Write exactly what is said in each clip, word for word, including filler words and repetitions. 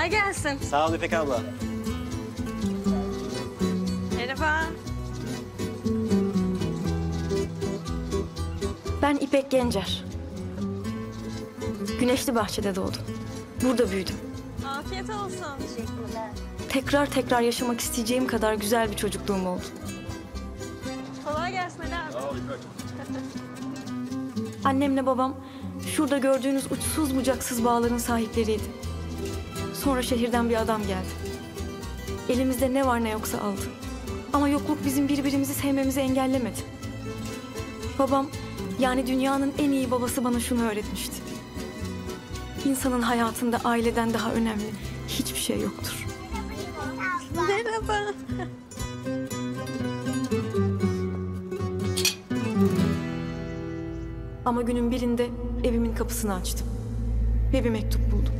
Kolay gelsin. Sağ ol İpek abla. Merhaba. Ben İpek Gencer. Güneşli Bahçe'de doğdum. Burada büyüdüm. Afiyet olsun. Teşekkürler. Tekrar tekrar yaşamak isteyeceğim kadar güzel bir çocukluğum oldu. Kolay gelsin Ali abi. Sağ ol İpek. Annemle babam şurada gördüğünüz uçsuz bucaksız bağların sahipleriydi. Sonra şehirden bir adam geldi. Elimizde ne var ne yoksa aldı. Ama yokluk bizim birbirimizi sevmemizi engellemedi. Babam, yani dünyanın en iyi babası bana şunu öğretmişti. İnsanın hayatında aileden daha önemli hiçbir şey yoktur. Merhaba. Ama günün birinde evimin kapısını açtım. Ve bir mektup buldum.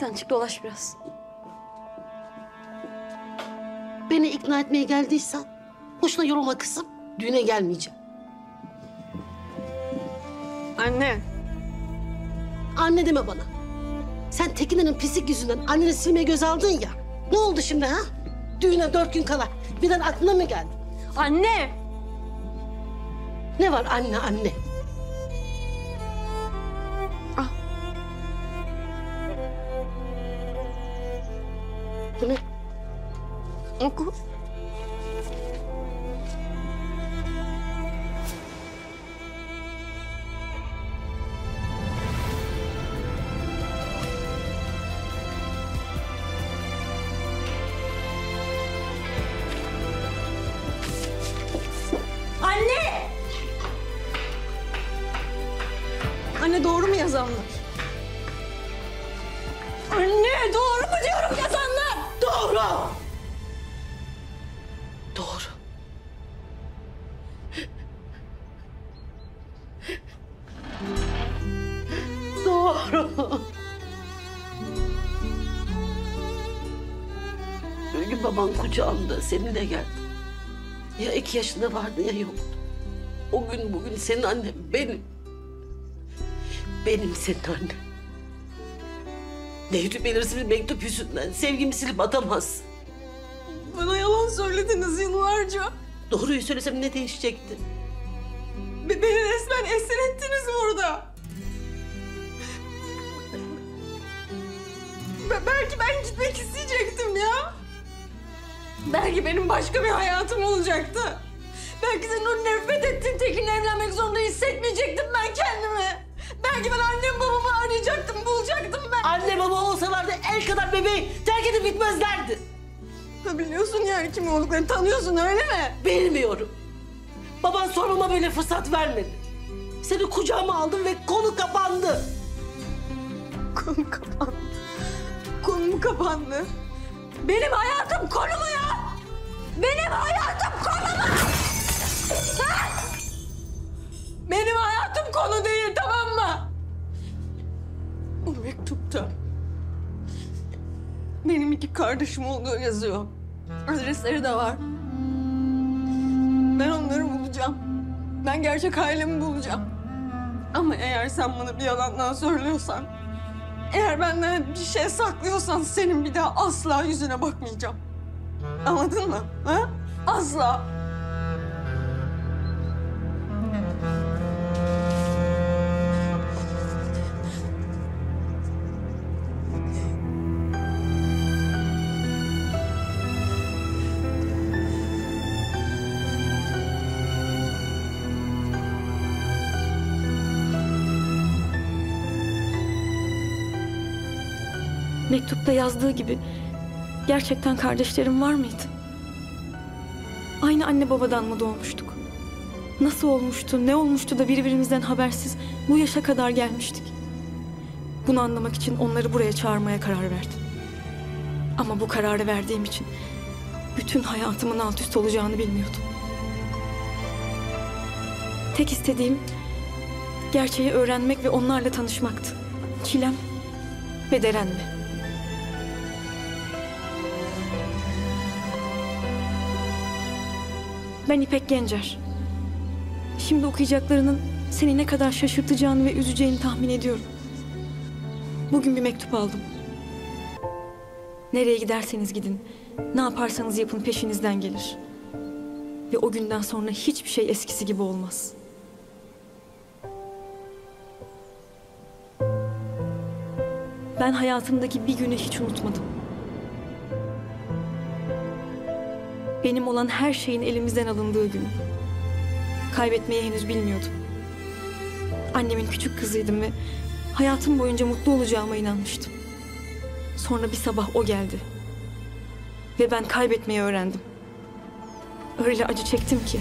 Sen çık dolaş biraz. Beni ikna etmeye geldiysen boşuna yorulma kızım. Düğüne gelmeyeceğim. Anne. Anne deme bana. Sen Tekin'in pislik yüzünden anneni silmeye göz aldın ya. Ne oldu şimdi ha? Düğüne dört gün kala birden aklına mı geldi? Anne. Ne var anne anne? Ne? Oku. Anne! Anne doğru mu yazanlar? Anne doğru mu diyorum yazanlar? Doğru. Doğru. Doğru. Bir gün baban kucağımda seninle geldi. Ya iki yaşında vardı ya yoktu. O gün bugün senin annem benim. Benim senin annem. Devri belirsiz bir mektup yüzünden sevgimi silip atamaz. Bana yalan söylediniz yıllarca. Doğruyu söylesem ne değişecekti? Be beni resmen esir ettiniz burada. Be belki ben gitmek isteyecektim ya. Belki benim başka bir hayatım olacaktı. Belki senin o nefret ettiğin Tekin'le evlenmek zorunda hissetmeyecektim ben kendimi. Belki ben annem babamı arayacaktım, bulacaktım ben. Anne baba olsalardı el kadar bebeği terk edip gitmezlerdi. Biliyorsun yani kim olduklarını tanıyorsun öyle mi? Bilmiyorum. Baban soruma böyle fırsat vermedi. Seni kucağıma aldım ve konu kapandı. Konu kapandı. Konum kapandı. Benim hayatım konu mu ya? Benim hayatım konu mu? Ha? Benim hayatım konu değil, tamam mı? Bu mektupta benim iki kardeşim olduğu yazıyor. Adresleri de var. Ben onları bulacağım. Ben gerçek ailemi bulacağım. Ama eğer sen bana bir yalandan söylüyorsan, eğer benden bir şey saklıyorsan senin bir daha asla yüzüne bakmayacağım. Anladın mı? Ha? Asla. mektupta yazdığı gibi gerçekten kardeşlerim var mıydı? Aynı anne babadan mı doğmuştuk? Nasıl olmuştu, ne olmuştu da birbirimizden habersiz bu yaşa kadar gelmiştik? Bunu anlamak için onları buraya çağırmaya karar verdim. Ama bu kararı verdiğim için bütün hayatımın alt üst olacağını bilmiyordum. Tek istediğim gerçeği öğrenmek ve onlarla tanışmaktı. Çilem ve Deren mi? Ben İpek Gencer. Şimdi okuyacaklarının seni ne kadar şaşırtacağını ve üzeceğini tahmin ediyorum. Bugün bir mektup aldım. Nereye giderseniz gidin, ne yaparsanız yapın peşinizden gelir. Ve o günden sonra hiçbir şey eskisi gibi olmaz. Ben hayatımdaki bir günü hiç unutmadım. Benim olan her şeyin elimizden alındığı günü. Kaybetmeyi henüz bilmiyordum. Annemin küçük kızıydım ve hayatım boyunca mutlu olacağıma inanmıştım. Sonra bir sabah o geldi. Ve ben kaybetmeyi öğrendim. Öyle acı çektim ki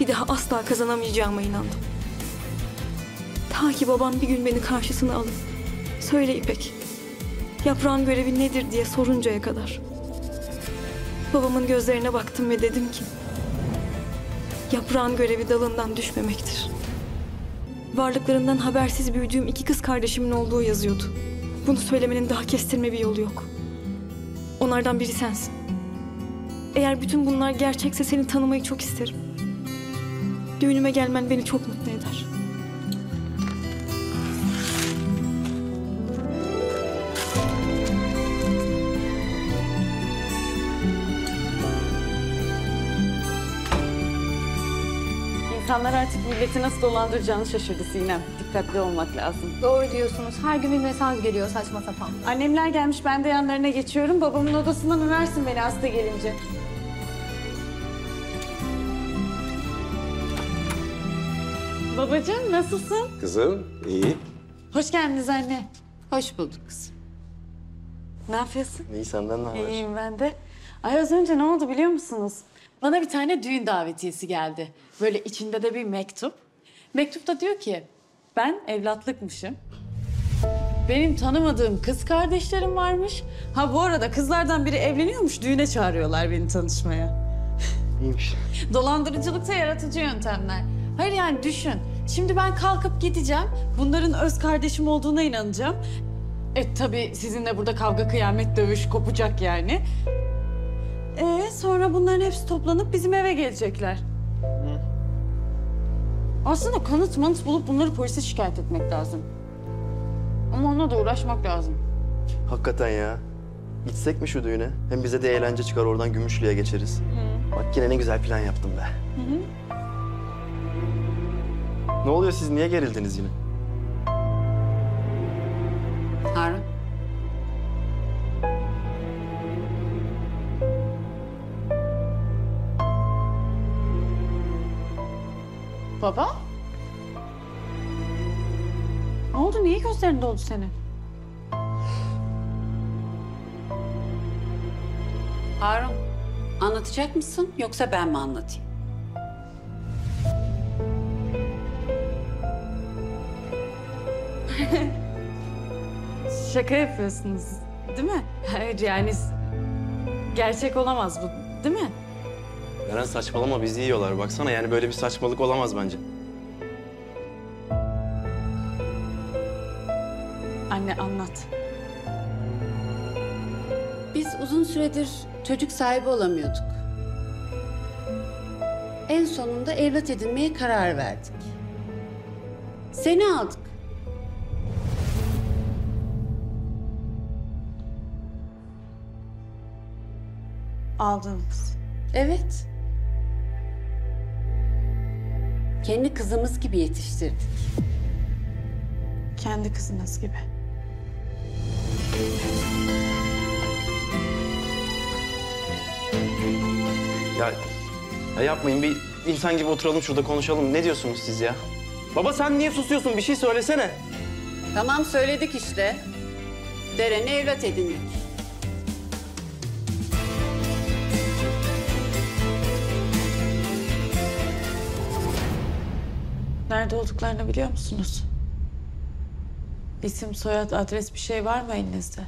bir daha asla kazanamayacağıma inandım. Ta ki babam bir gün beni karşısına alıp "Söyle İpek, yaprağın görevi nedir?" diye soruncaya kadar. Babamın gözlerine baktım ve dedim ki, "Yaprağın görevi dalından düşmemektir." Varlıklarından habersiz büyüdüğüm iki kız kardeşimin olduğu yazıyordu. Bunu söylemenin daha kestirme bir yolu yok. Onlardan biri sensin. Eğer bütün bunlar gerçekse seni tanımayı çok isterim. Düğünüme gelmen beni çok mutlu eder. İnsanlar artık milleti nasıl dolandıracağını şaşırdı Sinem. Dikkatli olmak lazım. Doğru diyorsunuz. Her gün bir mesaj geliyor saçma sapan. Annemler gelmiş, ben de yanlarına geçiyorum. Babamın odasından översin beni hasta gelince. Babacığım, nasılsın? Kızım, iyi. Hoş geldiniz anne. Hoş bulduk kızım. Ne yapıyorsun? İyi, senden ne haber? İyiyim ben de. Ay, az önce ne oldu biliyor musunuz? Bana bir tane düğün davetiyesi geldi. Böyle içinde de bir mektup. Mektupta diyor ki, ben evlatlıkmışım. Benim tanımadığım kız kardeşlerim varmış. Ha bu arada kızlardan biri evleniyormuş, düğüne çağırıyorlar beni tanışmaya. İyiymiş. Dolandırıcılıkta yaratıcı yöntemler. Hayır yani düşün, şimdi ben kalkıp gideceğim, bunların öz kardeşim olduğuna inanacağım. E tabii sizinle burada kavga, kıyamet, dövüş kopacak yani. Ee, sonra bunların hepsi toplanıp bizim eve gelecekler. Hı. Aslında kanıt manıt bulup bunları polise şikayet etmek lazım. Ama ona da uğraşmak lazım. Hakikaten ya. Gitsek mi şu düğüne? Hem bize de eğlence çıkar, oradan Gümüşlü'ye geçeriz. Hı. Bak yine ne güzel plan yaptım be. Hı hı. Ne oluyor, siz niye gerildiniz yine? Harun. Baba? Ne oldu? Niye gözlerin doldu senin? Harun, anlatacak mısın yoksa ben mi anlatayım? Şaka yapıyorsunuz, değil mi? Hayır yani gerçek olamaz bu, değil mi? Deren, saçmalama, bizi yiyorlar baksana, yani böyle bir saçmalık olamaz bence. Anne anlat. Biz uzun süredir çocuk sahibi olamıyorduk. En sonunda evlat edinmeye karar verdik. Seni aldık. Aldınız. Evet. Kendi kızımız gibi yetiştirdik. Kendi kızınız gibi. Ya, ya yapmayın, bir insan gibi oturalım şurada konuşalım. Ne diyorsunuz siz ya? Baba sen niye susuyorsun? Bir şey söylesene. Tamam söyledik işte. Deren'i evlat edindik. Nerede olduklarını biliyor musunuz? İsim, soyad, adres bir şey var mı elinizde?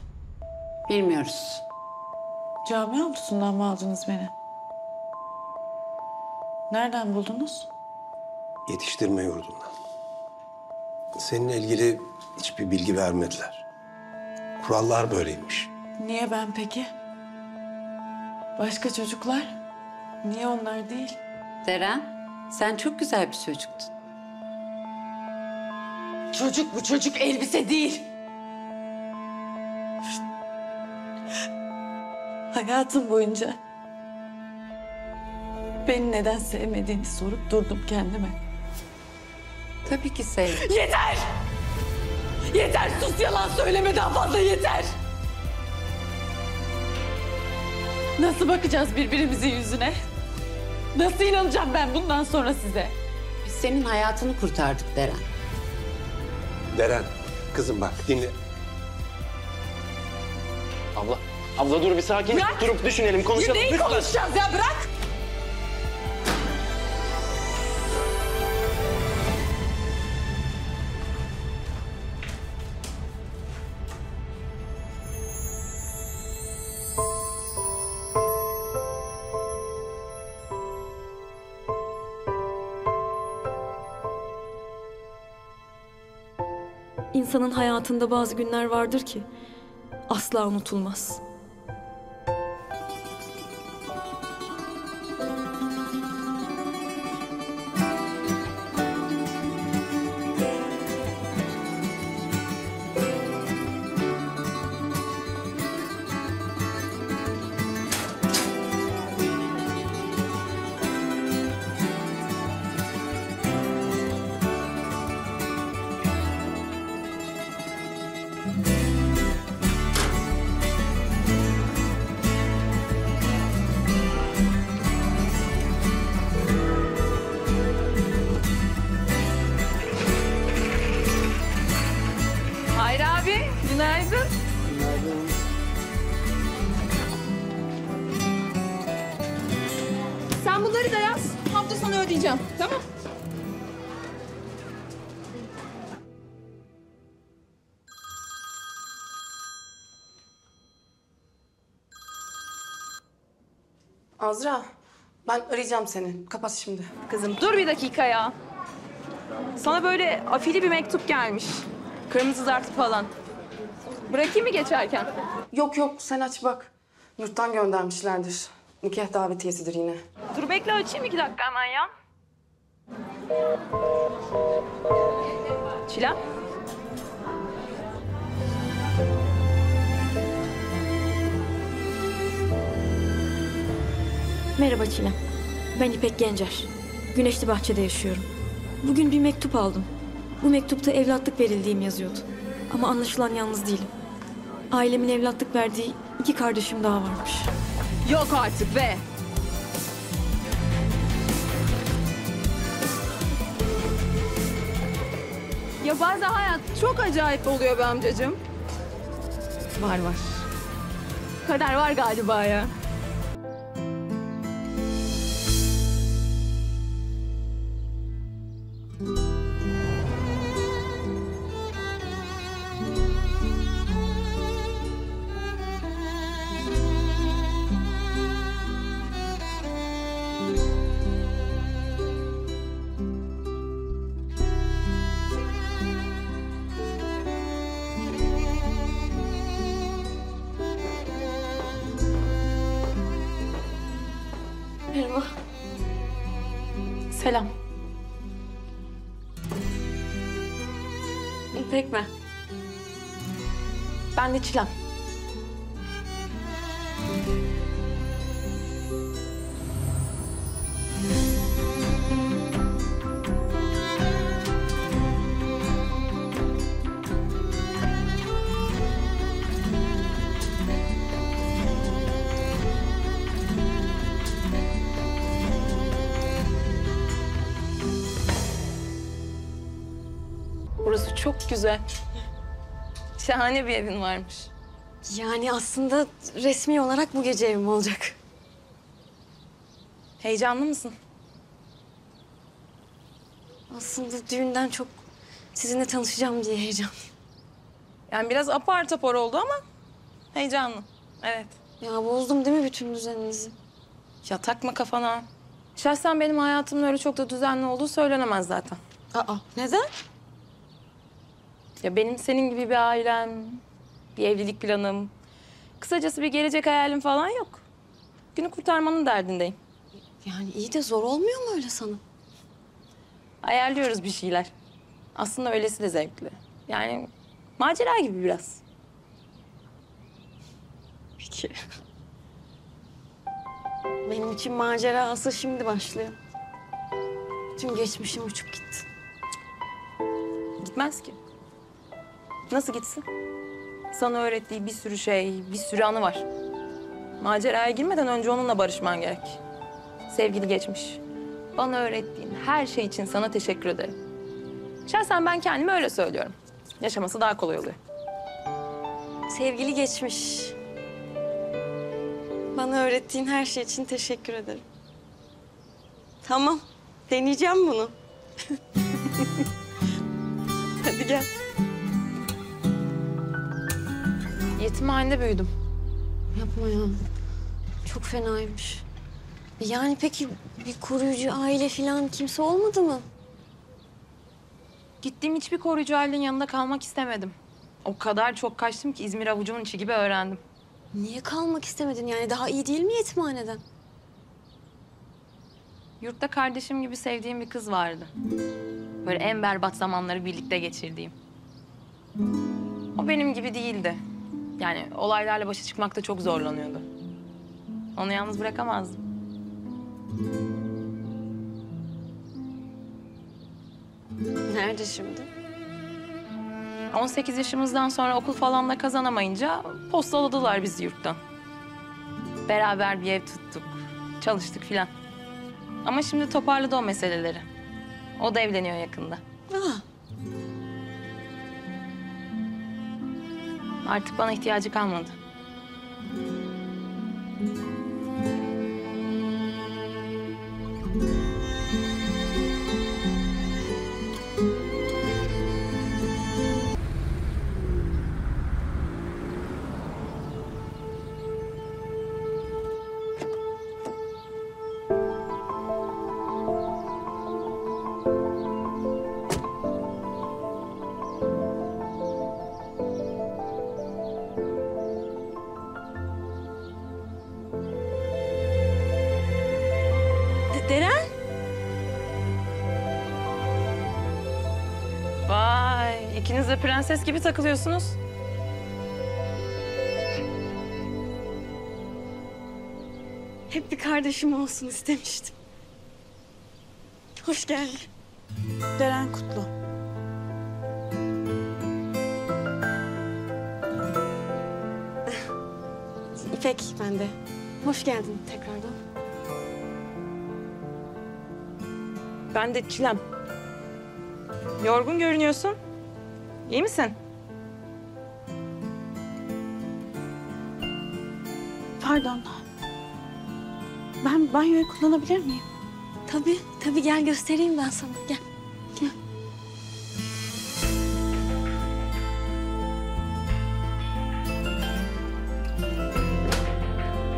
Bilmiyoruz. Cami avlusundan mı aldınız beni? Nereden buldunuz? Yetiştirme yurdundan. Seninle ilgili hiçbir bilgi vermediler. Kurallar böyleymiş. Niye ben peki? Başka çocuklar? Niye onlar değil? Deren, sen çok güzel bir çocuktun. Çocuk bu çocuk, elbise değil. Hayatım boyunca beni neden sevmediğini sorup durdum kendime. Tabii ki sev. Yeter! Yeter! Sus, yalan söyleme daha fazla, yeter! Nasıl bakacağız birbirimizin yüzüne? Nasıl inanacağım ben bundan sonra size? Biz senin hayatını kurtardık Deren. Deren, kızım bak dinle. Abla, abla dur bir sakin. Bırak. Durup düşünelim, konuşalım. Neyi konuşacağız ya, bırak! İnsanın hayatında bazı günler vardır ki asla unutulmaz. Azra, ben arayacağım seni. Kapat şimdi. Kızım dur bir dakika ya. Sana böyle afili bir mektup gelmiş. Kırmızı zarfı falan. Bırakayım mı geçerken? Yok yok, sen aç bak. Yurttan göndermişlerdir. Nikah davetiyesidir yine. Dur bekle, açayım iki dakika hemen ya. Çilem. Merhaba Çilem, ben İpek Gencer. Güneşli Bahçe'de yaşıyorum. Bugün bir mektup aldım. Bu mektupta evlatlık verildiğim yazıyordu. Ama anlaşılan yalnız değilim. Ailemin evlatlık verdiği iki kardeşim daha varmış. Yok artık be! Ya bazen hayat çok acayip oluyor be amcacığım. Var var. Kader var galiba ya. Selam. İpek mi? Ben de Çilem. Burası çok güzel. Şahane bir evin varmış. Yani aslında resmi olarak bu gece evim olacak. Heyecanlı mısın? Aslında düğünden çok sizinle tanışacağım diye heyecanlıyım. Yani biraz apar topar oldu ama heyecanlı. Evet. Ya bozdum değil mi bütün düzeninizi? Ya takma kafana. Şahsen benim hayatımın öyle çok da düzenli olduğu söylenemez zaten. Aa, neden? Ya benim senin gibi bir ailem, bir evlilik planım, kısacası bir gelecek hayalim falan yok. Günü kurtarmanın derdindeyim. Yani iyi de zor olmuyor mu öyle sana? Ayarlıyoruz bir şeyler. Aslında öylesi de zevkli. Yani macera gibi biraz. Peki. Benim için macera asıl şimdi başlıyor. Tüm geçmişim uçup gitti. Gitmez ki. Nasıl gitsin? Sana öğrettiği bir sürü şey, bir sürü anı var. Maceraya girmeden önce onunla barışman gerek. Sevgili geçmiş, bana öğrettiğin her şey için sana teşekkür ederim. Şahsen ben kendime öyle söylüyorum. Yaşaması daha kolay oluyor. Sevgili geçmiş, bana öğrettiğin her şey için teşekkür ederim. Tamam, deneyeceğim bunu. Hadi gel. Yetimhanede büyüdüm. Yapma ya. Çok fenaymış. Yani peki bir koruyucu aile falan kimse olmadı mı? Gittiğim hiçbir koruyucu ailenin yanında kalmak istemedim. O kadar çok kaçtım ki İzmir avucumun içi gibi öğrendim. Niye kalmak istemedin? Yani daha iyi değil mi yetimhaneden? Yurtta kardeşim gibi sevdiğim bir kız vardı. Böyle en berbat zamanları birlikte geçirdiğim. O benim gibi değildi. Yani olaylarla başa çıkmakta çok zorlanıyordu. Onu yalnız bırakamazdım. Nerede şimdi? on sekiz yaşımızdan sonra okul falan da kazanamayınca postaladılar bizi yurttan. Beraber bir ev tuttuk, çalıştık filan. Ama şimdi toparladı o meseleleri. O da evleniyor yakında. Aa. Artık bana ihtiyacı kalmadı. Deren? Vay, ikiniz de prenses gibi takılıyorsunuz. Hep bir kardeşim olsun istemiştim. Hoş geldin. Deren Kutlu. İpek ben de. Hoş geldin tekrardan. Ben de Çilem. Yorgun görünüyorsun. İyi misin? Pardon. Ben banyoyu kullanabilir miyim? Tabii, tabii. Gel göstereyim ben sana. Gel. Gel.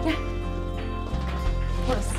Gel. Burası.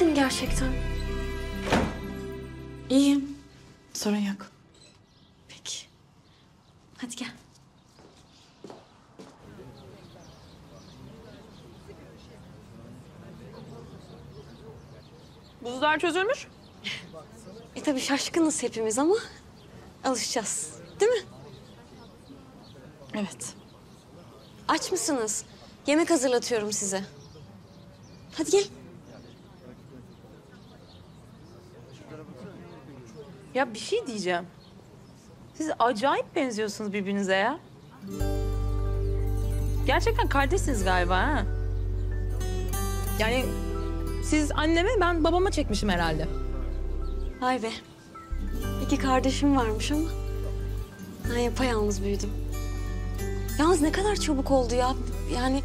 misin gerçekten? İyiyim. Sorun yok. Peki. Hadi gel. Buzlar çözülmüş. E tabii şaşkınız hepimiz ama alışacağız. Değil mi? Evet. Aç mısınız? Yemek hazırlatıyorum size. Hadi gel. Ya bir şey diyeceğim. Siz acayip benziyorsunuz birbirinize ya. Gerçekten kardeşsiniz galiba ha. Yani siz anneme, ben babama çekmişim herhalde. Vay be. İki kardeşim varmış ama ben yapayalnız büyüdüm. Yalnız ne kadar çabuk oldu ya. Yani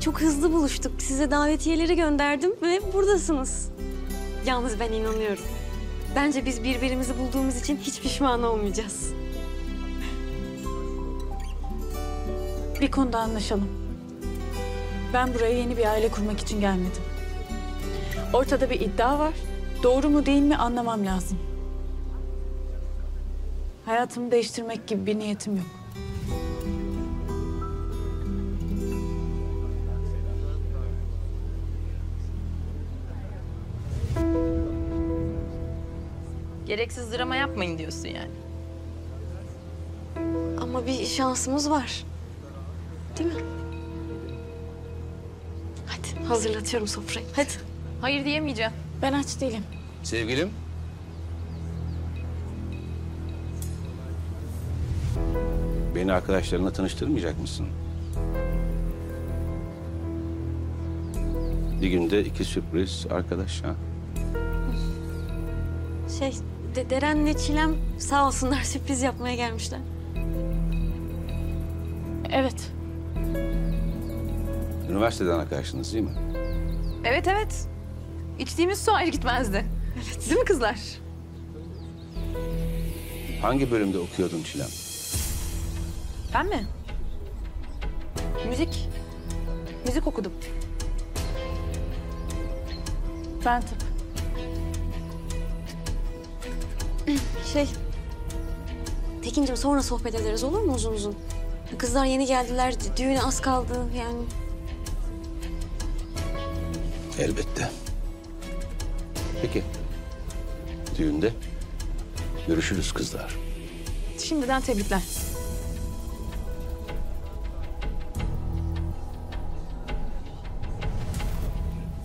çok hızlı buluştuk. Size davetiyeleri gönderdim ve buradasınız. Yalnız ben inanıyorum. Bence biz birbirimizi bulduğumuz için hiç pişman olmayacağız. Bir konuda anlaşalım. Ben buraya yeni bir aile kurmak için gelmedim. Ortada bir iddia var. Doğru mu değil mi anlamam lazım. Hayatımı değiştirmek gibi bir niyetim yok. Gereksiz drama yapmayın diyorsun yani. Ama bir şansımız var. Değil mi? Hadi hazırlatıyorum sofrayı. Hadi. Hayır diyemeyeceğim. Ben aç değilim. Sevgilim. Beni arkadaşlarına tanıştırmayacak mısın? Bir günde iki sürpriz arkadaş ha. Şey... Deren'le Çilem sağ olsunlar sürpriz yapmaya gelmişler. Evet. Üniversiteden arkadaşınız değil mi? Evet evet. İçtiğimiz su ayrı gitmezdi. Evet. Değil mi kızlar? Hangi bölümde okuyordun Çilem? Ben mi? Müzik. Müzik okudum. Ben tıp. Şey, Tekinciğim sonra sohbet ederiz olur mu uzun uzun? Kızlar yeni geldiler, düğüne az kaldı yani. Elbette. Peki, düğünde görüşürüz kızlar. Şimdiden tebrikler.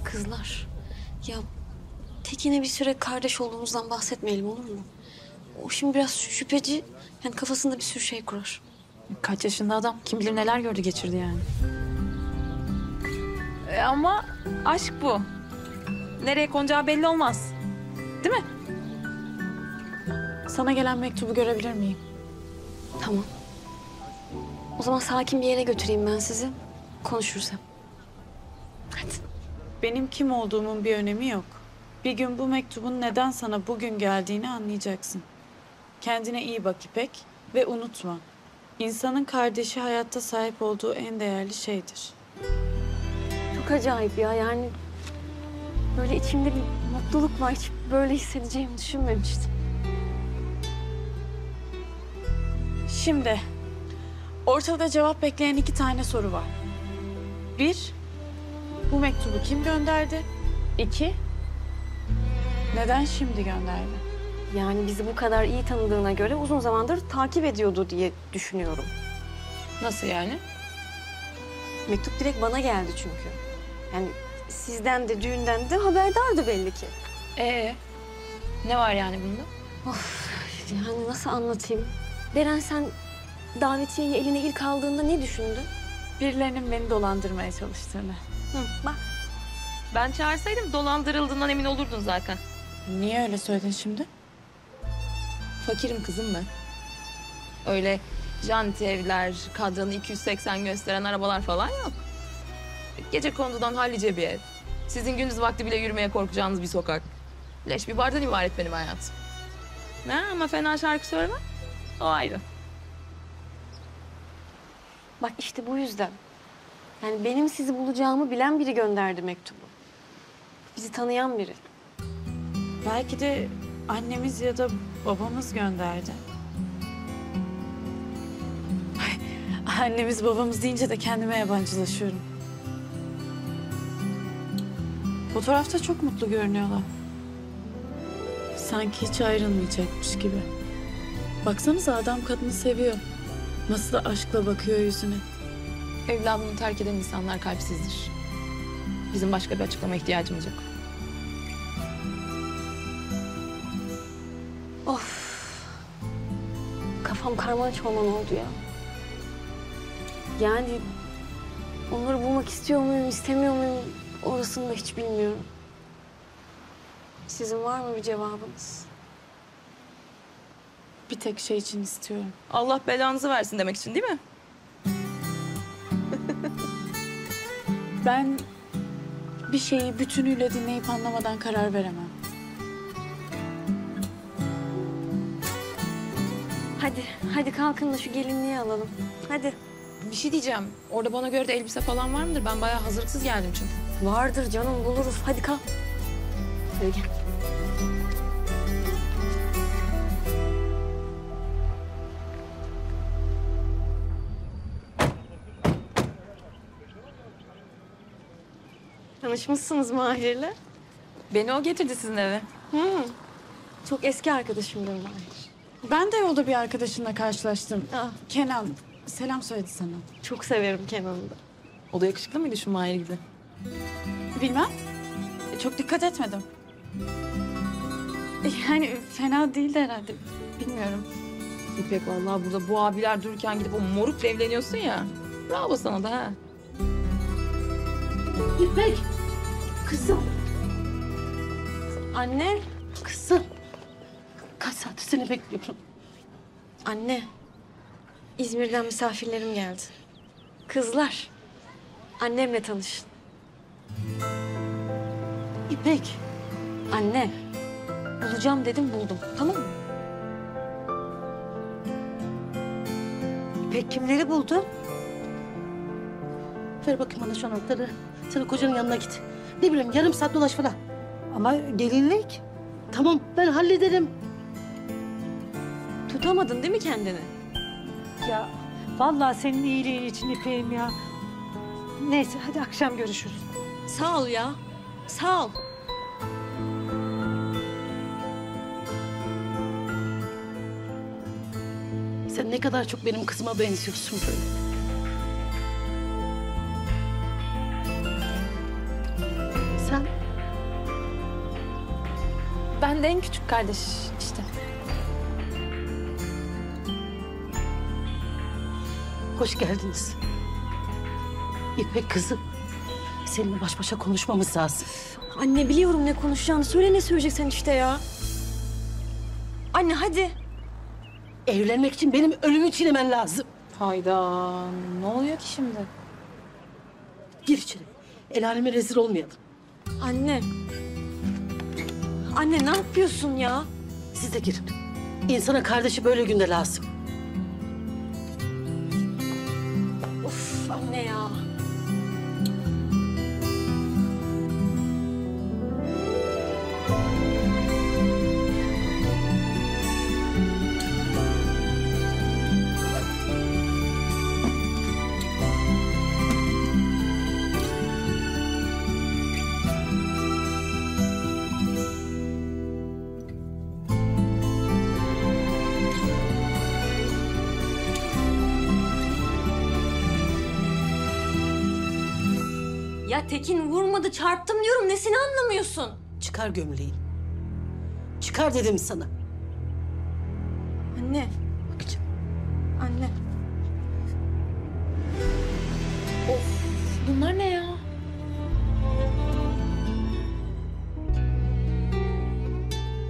Kızlar, ya Tekin'e bir süre kardeş olduğumuzdan bahsetmeyelim olur mu? O şimdi biraz şüpheci, yani kafasında bir sürü şey kurar. Kaç yaşında adam, kim bilir neler gördü geçirdi yani. E ama aşk bu. Nereye konacağı belli olmaz. Değil mi? Sana gelen mektubu görebilir miyim? Tamam. O zaman sakin bir yere götüreyim ben sizi. Konuşuruz hem. Hadi. Benim kim olduğumun bir önemi yok. Bir gün bu mektubun neden sana bugün geldiğini anlayacaksın. Kendine iyi bak İpek ve unutma. İnsanın kardeşi hayatta sahip olduğu en değerli şeydir. Çok acayip ya yani. Böyle içimde bir mutluluk var. Hiç böyle hissedeceğimi düşünmemiştim. Şimdi ortada cevap bekleyen iki tane soru var. Bir, bu mektubu kim gönderdi? İki, neden şimdi gönderdi? Yani bizi bu kadar iyi tanıdığına göre uzun zamandır takip ediyordu diye düşünüyorum. Nasıl yani? Mektup direkt bana geldi çünkü. Yani sizden de düğünden de haberdardı belli ki. Ee, ne var yani bunda? Of, yani nasıl anlatayım? Deren sen davetiyeyi eline ilk aldığında ne düşündün? Birilerinin beni dolandırmaya çalıştığını. Hı, bak. Ben çağırsaydım dolandırıldığından emin olurdun zaten. Niye öyle söyledin şimdi? Fakirim kızım ben. Öyle janti evler, kadranı iki yüz seksen gösteren arabalar falan yok. Gecekondudan hallice bir ev. Sizin gündüz vakti bile yürümeye korkacağınız bir sokak. Leş bir bardan ibaret benim hayatım. Ne ama fena şarkı söyleme. O ayrı. Bak işte bu yüzden. Yani benim sizi bulacağımı bilen biri gönderdi mektubu. bizi tanıyan biri. Belki de annemiz ya da babamız gönderdi. Ay, annemiz babamız deyince de kendime yabancılaşıyorum. Fotoğrafta çok mutlu görünüyorlar. Sanki hiç ayrılmayacakmış gibi. Baksanıza adam kadını seviyor. Nasıl da aşkla bakıyor yüzüne. Evladını terk eden insanlar kalpsizdir. Bizim başka bir açıklama ihtiyacımız yok. Of. Kafam karman çorman oldu ya. Yani onları bulmak istiyor muyum, istemiyor muyum orasını da hiç bilmiyorum. Sizin var mı bir cevabınız? Bir tek şey için istiyorum. Allah belanızı versin demek için değil mi? Ben bir şeyi bütünüyle dinleyip anlamadan karar veremem. Hadi, hadi kalkın da şu gelinliği alalım. Hadi. Bir şey diyeceğim. Orada bana göre de elbise falan var mıdır? Ben bayağı hazırlıksız geldim çünkü. Vardır canım, buluruz. Hadi kalk. Hadi gel. Tanışmışsınız Mahir'le. Beni o getirdi sizin eve. Hı. Çok eski arkadaşımdır Mahir. Ben de yolda bir arkadaşınla karşılaştım. Aa. Kenan, selam söyledi sana. Çok severim Kenan'ı da. O da yakışıklı mıydı şu Mahir gibi? Bilmem. Çok dikkat etmedim. Yani fena değildi herhalde. Bilmiyorum. İpek vallahi burada bu abiler dururken gidip o morukla evleniyorsun ya. Bravo sana da ha. İpek! Kızım. Anne. Kızım. Kaç saattir seni bekliyorum. Anne. İzmir'den misafirlerim geldi. Kızlar. Annemle tanışın. İpek. Anne. Bulacağım dedim buldum. Tamam mı? İpek kimleri buldu? Ver bakayım bana şu anahtarı. Sen kocanın yanına git. Ne bileyim yarım saat dolaş falan. Ama gelinlik. Tamam ben hallederim. Tutamadın değil mi kendini? Ya vallahi senin iyiliğin için İpek'im ya. Neyse hadi akşam görüşürüz. Sağ ol ya. Sağ ol. Sen ne kadar çok benim kızıma benziyorsun böyle. Ben de en küçük kardeş işte. Hoş geldiniz. İpek kızım, seninle baş başa konuşmamız lazım. Anne biliyorum ne konuşacağını. Söyle ne söyleyeceksen işte ya. Anne hadi. Evlenmek için benim ölümü çiğnemen lazım. Hayda, ne oluyor ki şimdi? Gir içeri. El aleme rezil olmayalım. Anne. Anne ne yapıyorsun ya? Siz de girin. İnsana kardeşi böyle günde lazım. Of anne ya. Tekin vurmadı, çarptım diyorum. Nesini anlamıyorsun? Çıkar gömleği. Çıkar dedim sana. Anne. Bakacağım. Anne. Of, bunlar ne ya?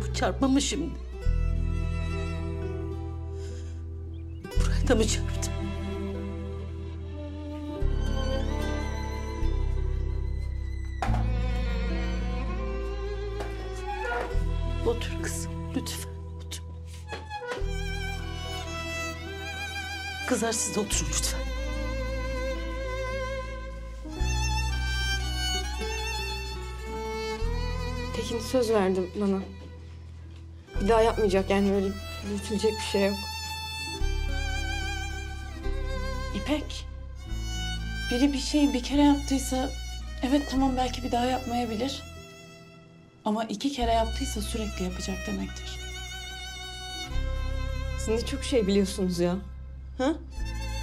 Bu çarpma mı şimdi? Buraya da mı çarptı? Otur kızım, lütfen otur. Kızlar siz de oturun lütfen. Tekin söz verdi bana. Bir daha yapmayacak, yani öyle yürütülecek bir şey yok. İpek, biri bir şeyi bir kere yaptıysa evet tamam belki bir daha yapmayabilir. Ama iki kere yaptıysa sürekli yapacak demektir. Siz de çok şey biliyorsunuz ya. Ha?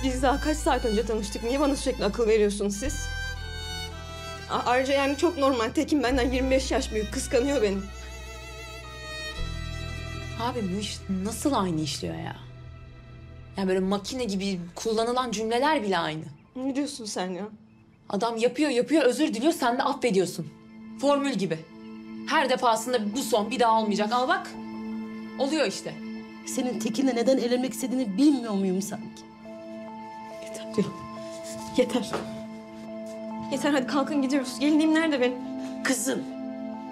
Biz daha kaç saat önce tanıştık, niye bana sürekli akıl veriyorsunuz siz? Ayrıca yani çok normal, Tekin benden yirmi beş yaş büyük, kıskanıyor beni. Abi bu iş nasıl aynı işliyor ya? Yani böyle makine gibi kullanılan cümleler bile aynı. Ne diyorsun sen ya? Adam yapıyor yapıyor, özür diliyor, sen de affediyorsun. Formül gibi. Her defasında bu son, bir daha olmayacak. Al bak, oluyor işte. Senin Tekin'le neden elemek istediğini bilmiyor muyum sanki? Yeter diyorum. Yeter. Yeter, hadi kalkın gidiyoruz. Gelinliğim nerede benim? Kızım,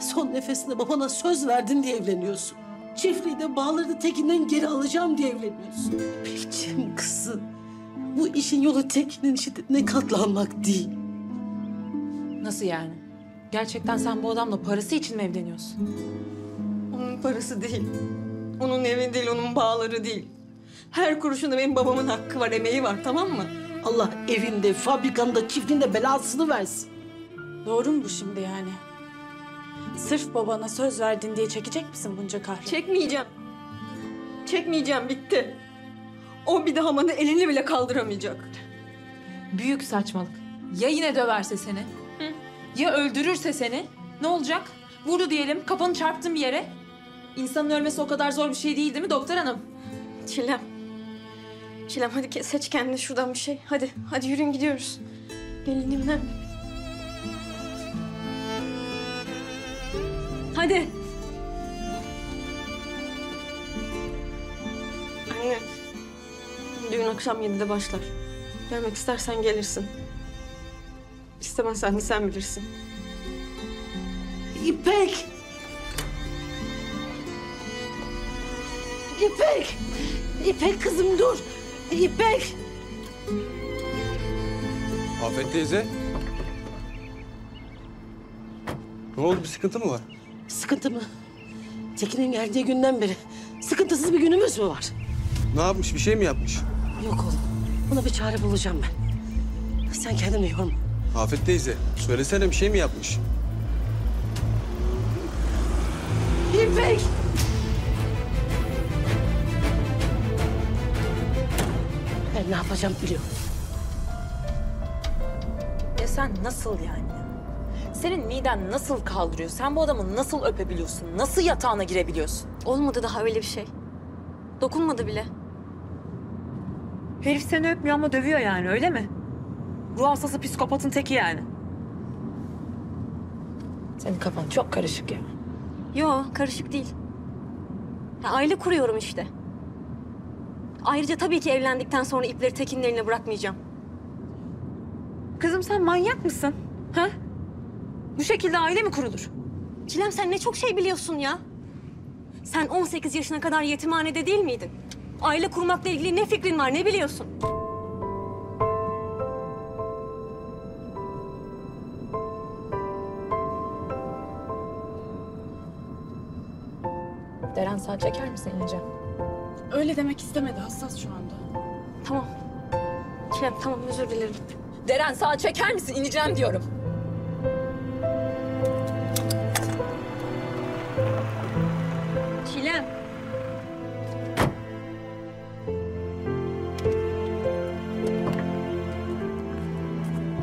son nefesinde babana söz verdin diye evleniyorsun. Çiftliği de bağları da Tekin'den geri alacağım diye evleniyorsun. Bileceğim kızım. Bu işin yolu Tekin'in şiddetine katlanmak değil. Nasıl yani? Gerçekten sen bu adamla parası için mi evleniyorsun? Onun parası değil. Onun evi değil, onun bağları değil. Her kuruşunda benim babamın hakkı var, emeği var, tamam mı? Allah evinde, fabrikanda, çiftliğinde belasını versin. Doğru mu bu şimdi yani? Sırf babana söz verdin diye çekecek misin bunca kahrı? Çekmeyeceğim. Çekmeyeceğim, bitti. O bir daha bana elini bile kaldıramayacak. Büyük saçmalık. Ya yine döverse seni? Hı? Ya öldürürse seni? Ne olacak? Vurdu diyelim, kafanı çarptın bir yere. İnsanın ölmesi o kadar zor bir şey değil, değil mi doktor hanım? Çilem. Çilem hadi seç kendine şuradan bir şey. Hadi, hadi yürüyün gidiyoruz. Gelinliğim nerede? Hadi. Anne. Düğün akşam yedide başlar. Gelmek istersen gelirsin. İstemezsen de sen bilirsin. İpek! İpek! İpek kızım dur! İpek! Afet teyze. Ne oldu, bir sıkıntı mı var? Sıkıntı mı? Tekin'in geldiği günden beri sıkıntısız bir günümüz mü var? Ne yapmış, bir şey mi yapmış? Yok oğlum, buna bir çare bulacağım ben. Sen kendini yorma. Afet teyze, söylesene bir şey mi yapmış? İpek! Ben ne yapacağım biliyorum. Ya sen nasıl yani? Senin miden nasıl kaldırıyor? Sen bu adamı nasıl öpebiliyorsun? Nasıl yatağına girebiliyorsun? Olmadı daha öyle bir şey. Dokunmadı bile. Herif seni öpmüyor ama dövüyor yani, öyle mi? Ruh hastası psikopatın teki yani. Senin kafan çok karışık ya. Yo, karışık değil. Ya, aile kuruyorum işte. Ayrıca tabii ki evlendikten sonra ipleri Tekin'in eline bırakmayacağım. Kızım sen manyak mısın? Ha? Bu şekilde aile mi kurulur? Çilem sen ne çok şey biliyorsun ya. Sen on sekiz yaşına kadar yetimhanede değil miydin? Aile kurmakla ilgili ne fikrin var, ne biliyorsun? Deren saat çeker misin İnce? Öyle demek istemedi, hassas şu anda. Tamam. Çilem tamam, özür dilerim. Deren saat çeker misin? İneceğim diyorum. Çilem.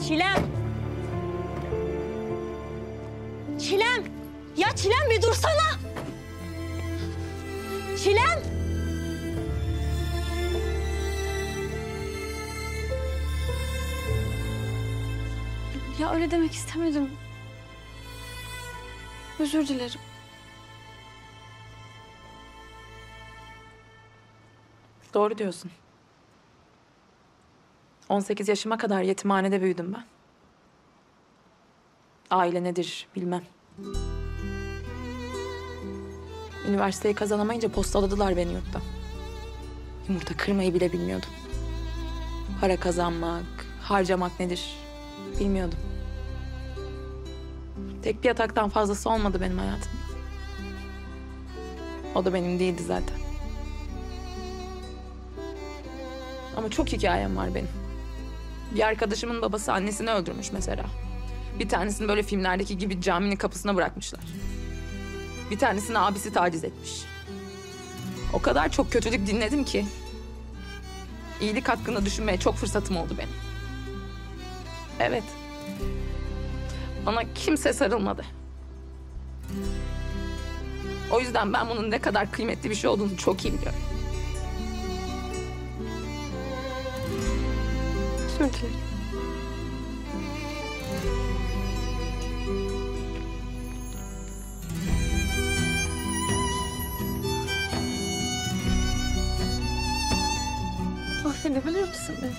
Çilem. Çilem. Ya Çilem bir dursana. Çilem. Ya öyle demek istemedim. Özür dilerim. Doğru diyorsun. on sekiz yaşıma kadar yetimhanede büyüdüm ben. Aile nedir bilmem. Üniversiteyi kazanamayınca postaladılar beni yurtta. Yumurta kırmayı bile bilmiyordum. Para kazanmak, harcamak nedir bilmiyordum. Tek bir yataktan fazlası olmadı benim hayatımda. O da benim değildi zaten. Ama çok hikayem var benim. Bir arkadaşımın babası annesini öldürmüş mesela. Bir tanesini böyle filmlerdeki gibi caminin kapısına bırakmışlar. Bir tanesini abisi taciz etmiş. O kadar çok kötülük dinledim ki... iyilik hakkında düşünmeye çok fırsatım oldu benim. Evet. Bana kimse sarılmadı. O yüzden ben bunun ne kadar kıymetli bir şey olduğunu çok iyi biliyorum. Sürtülerim. Affedebilir misin beni?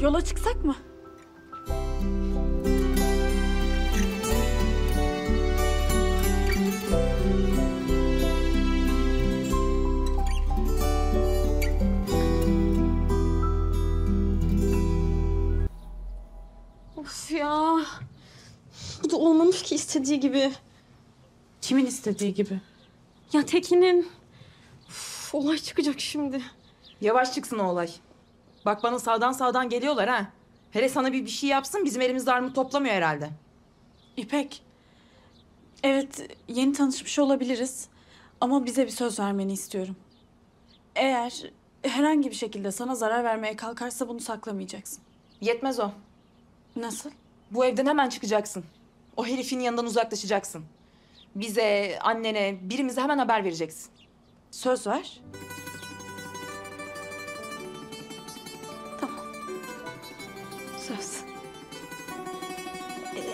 Yola çıksak mı? Of ya. Bu da olmamış ki istediği gibi. Kimin istediği gibi? Ya Tekin'in. Of, olay çıkacak şimdi. Yavaş çıksın o olay. Bak bana sağdan sağdan geliyorlar ha. Hele sana bir bir şey yapsın, bizim elimizde armut toplamıyor herhalde. İpek, evet yeni tanışmış olabiliriz ama bize bir söz vermeni istiyorum. Eğer herhangi bir şekilde sana zarar vermeye kalkarsa bunu saklamayacaksın. Yetmez o. Nasıl? Bu evden hemen çıkacaksın. O herifin yanından uzaklaşacaksın. Bize, annene, birimize hemen haber vereceksin. Söz ver.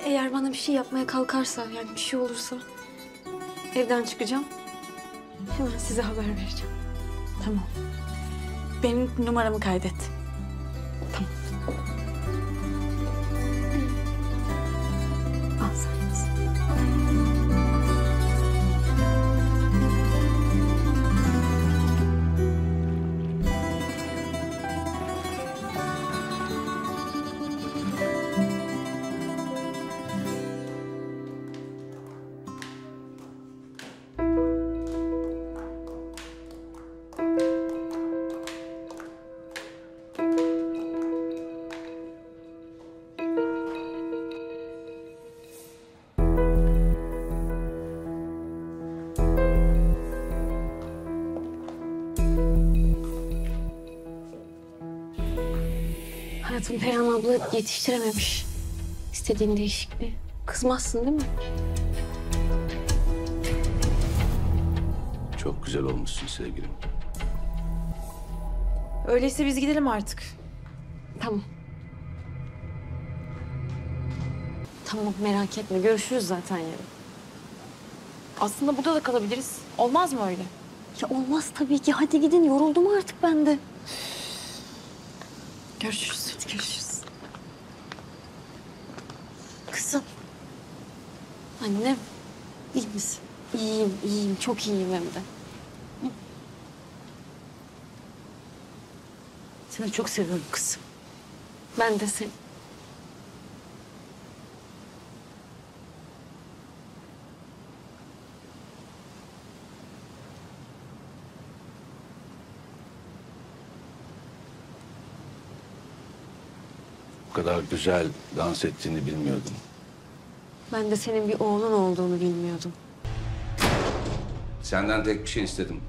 Eğer bana bir şey yapmaya kalkarsa, yani bir şey olursa evden çıkacağım. Hemen size haber vereceğim. Tamam. Benim numaramı kaydet. Tamam. Al sen misin? Perihan abla yetiştirememiş istediğin değişikliği. Kızmazsın değil mi? Çok güzel olmuşsun sevgilim. Öyleyse biz gidelim artık. Tamam. Tamam merak etme, görüşürüz zaten yarın. Aslında burada da kalabiliriz. Olmaz mı öyle? Ya olmaz tabii ki. Hadi gidin, yoruldum artık ben de. Görüşürüz. Hadi görüşürüz. Kızım. Annem. İyi misin? İyiyim, iyiyim. Çok iyiyim hem de. Hı? Seni çok seviyorum kızım. Ben de seni. O kadar güzel dans ettiğini bilmiyordum. Ben de senin bir oğlun olduğunu bilmiyordum. Senden tek bir şey istedim.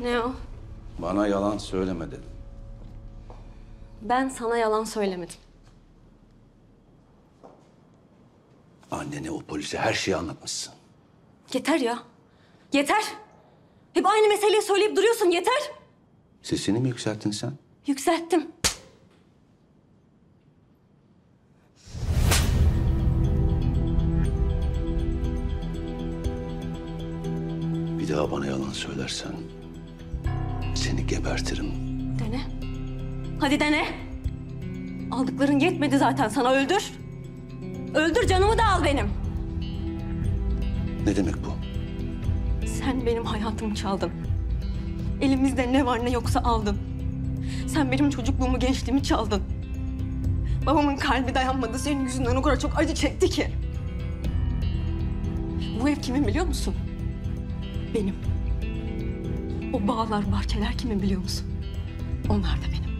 Ne o? Bana yalan söyleme dedim. Ben sana yalan söylemedim. Annene, o polise her şeyi anlatmışsın. Yeter ya. Yeter. Hep aynı meseleyi söyleyip duruyorsun. Yeter. Sesini mi yükselttin sen? Yükselttim. bir daha bana yalan söylersen seni gebertirim. Dene. Hadi dene. Aldıkların yetmedi zaten sana, öldür. Öldür, canımı da al benim. Ne demek bu? Sen benim hayatımı çaldın. Elimizde ne var ne yoksa aldın. Sen benim çocukluğumu, gençliğimi çaldın. Babamın kalbi dayanmadı, senin yüzünden o kadar çok acı çekti ki. Bu ev kimin biliyor musun? Benim. O bağlar, bahçeler kimin biliyor musun? Onlar da benim.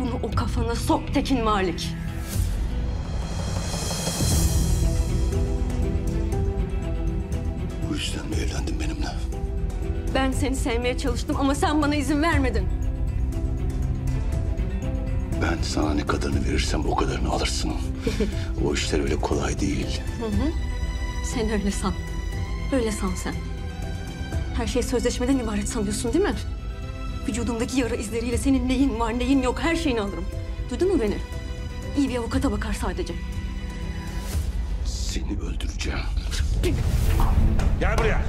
Bunu o kafana sok Tekin Malik. Bu yüzden mi evlendin benimle? Ben seni sevmeye çalıştım ama sen bana izin vermedin. Ben sana ne kadarını verirsem o kadarını alırsın. O işler öyle kolay değil. Hı hı. Sen öyle san. Öyle san sen. Her şey sözleşmeden ibaret sanıyorsun değil mi? Vücudumdaki yara izleriyle senin neyin var neyin yok her şeyini alırım. Duydun mu beni? İyi bir avukata bakar sadece. Seni öldüreceğim. Gel buraya.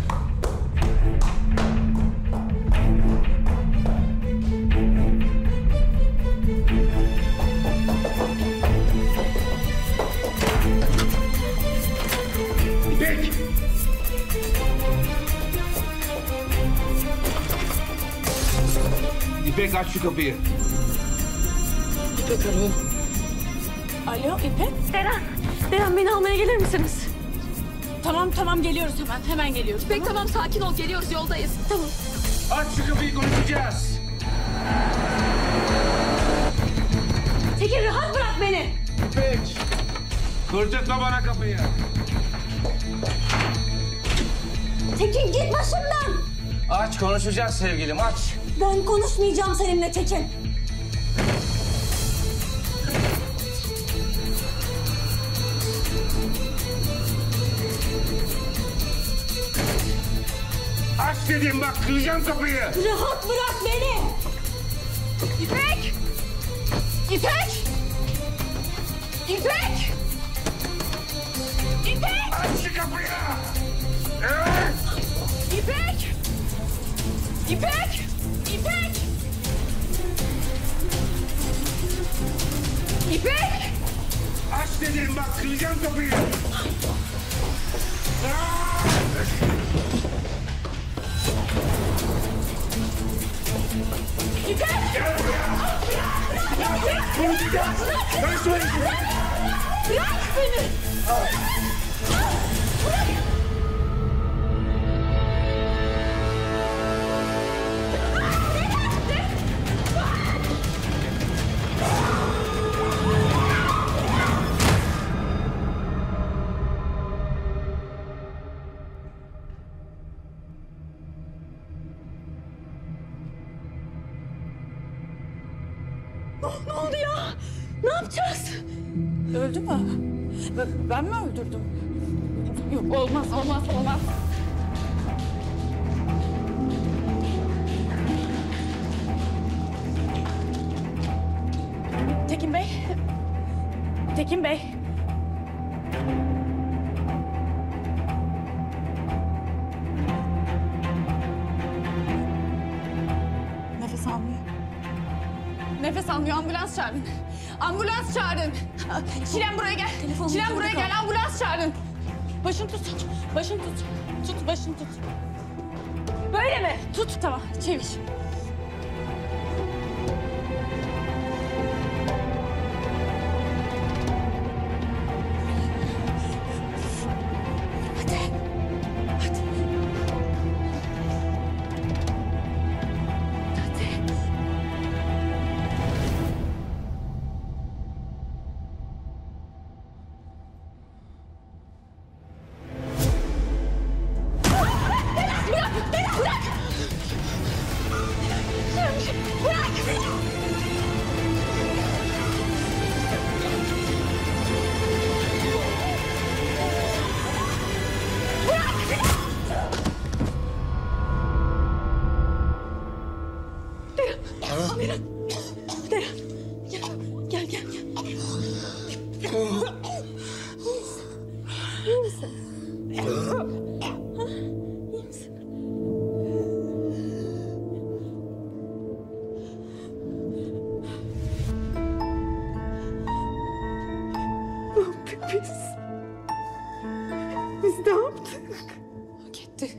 İpek! İpek aç şu kapıyı. İpek arıyor. Alo İpek? Deren. Deren beni almaya gelir misiniz? Tamam tamam geliyoruz hemen. Hemen geliyoruz. İpek tamam, tamam sakin ol, geliyoruz, yoldayız. Tamam. Aç şu kapıyı, konuşacağız. Tekin rahat bırak beni. İpek. Kırtırtma bana kapıyı. Tekin git başımdan. Aç, konuşacağız sevgilim, aç. Ben konuşmayacağım seninle Tekin. Aç dedim bak, kıracağım kapıyı. Rahat bırak beni. İpek! İpek! İpek! İpek! Aç şu kapıyı! Evet! İpek! İpek! İpek! İpek! Aç dedim bak, kıracağım kapıyı. İpek! Gel buraya! Bırak! Bırak! Bırak! Bırak beni! Bırak! Ben mi öldürdüm? Yok, olmaz, olmaz, olmaz. Tekin Bey. Tekin Bey. Nefes almıyor. Nefes almıyor, ambulans çağırın. Ambulans çağırın. Çilem buraya gel. Telefonum Çilem buraya kal. Gel. Ambulans çağırın. Başını tut. Başını tut. Tut başını tut. Böyle mi? Tut tamam. Çevir. İyi misin? İyi misin? Biz ne yaptık? Hak etti.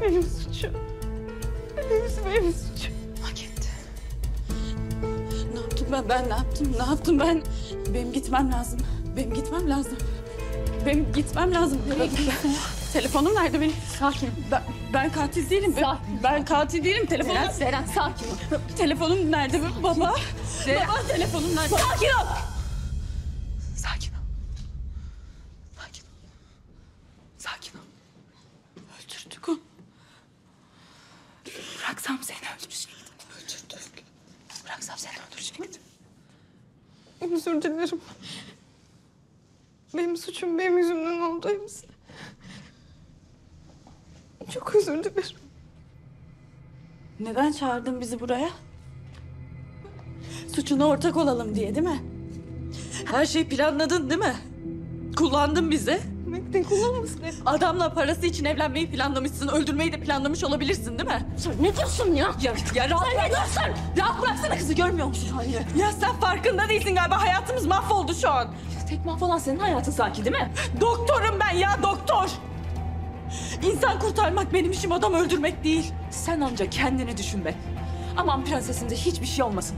Benim suçum. Hepsi benim suçum. Hak etti. Ne yaptım ben? Ben ne yaptım? Ne yaptım ben? Benim gitmem lazım. Benim gitmem lazım. Benim gitmem lazım. Nereye gitmem? Telefonum nerede benim? Sakin. Ben, ben katil değilim. Sakin. Ben, ben katil değilim. Telefonum... Deren, Deren sakin ol. Telefonum nerede sakin. Baba? Deren. Baba telefonum nerede? Sakin ol! Sakin ol. Sakin ol. Sakin ol. Öldürdük onu. Bıraksam seni öldürecektim. Öldürdük. Bıraksam seni öldürecektim. Özür dilerim. Benim suçum benim yüzümden oldu hepsi. Çok özür dilerim. Neden çağırdın bizi buraya? Suçuna ortak olalım diye değil mi? Her şeyi planladın değil mi? Kullandın bizi. Ne, ne kullanmasın? Adamla parası için evlenmeyi planlamışsın, öldürmeyi de planlamış olabilirsin değil mi? Sen ne diyorsun ya? Ya, ya rahat sen bırak. Ne diyorsun? Rahat bıraksana kızı, görmüyor musun Hayri? Ya sen farkında değilsin galiba, hayatımız mahvoldu şu an. Tek mahvolan senin hayatın sanki değil mi? Doktorum ben ya, doktor! İnsan kurtarmak benim işim, adam öldürmek değil. Sen ancak kendini düşün be. Aman prensesimize hiçbir şey olmasın.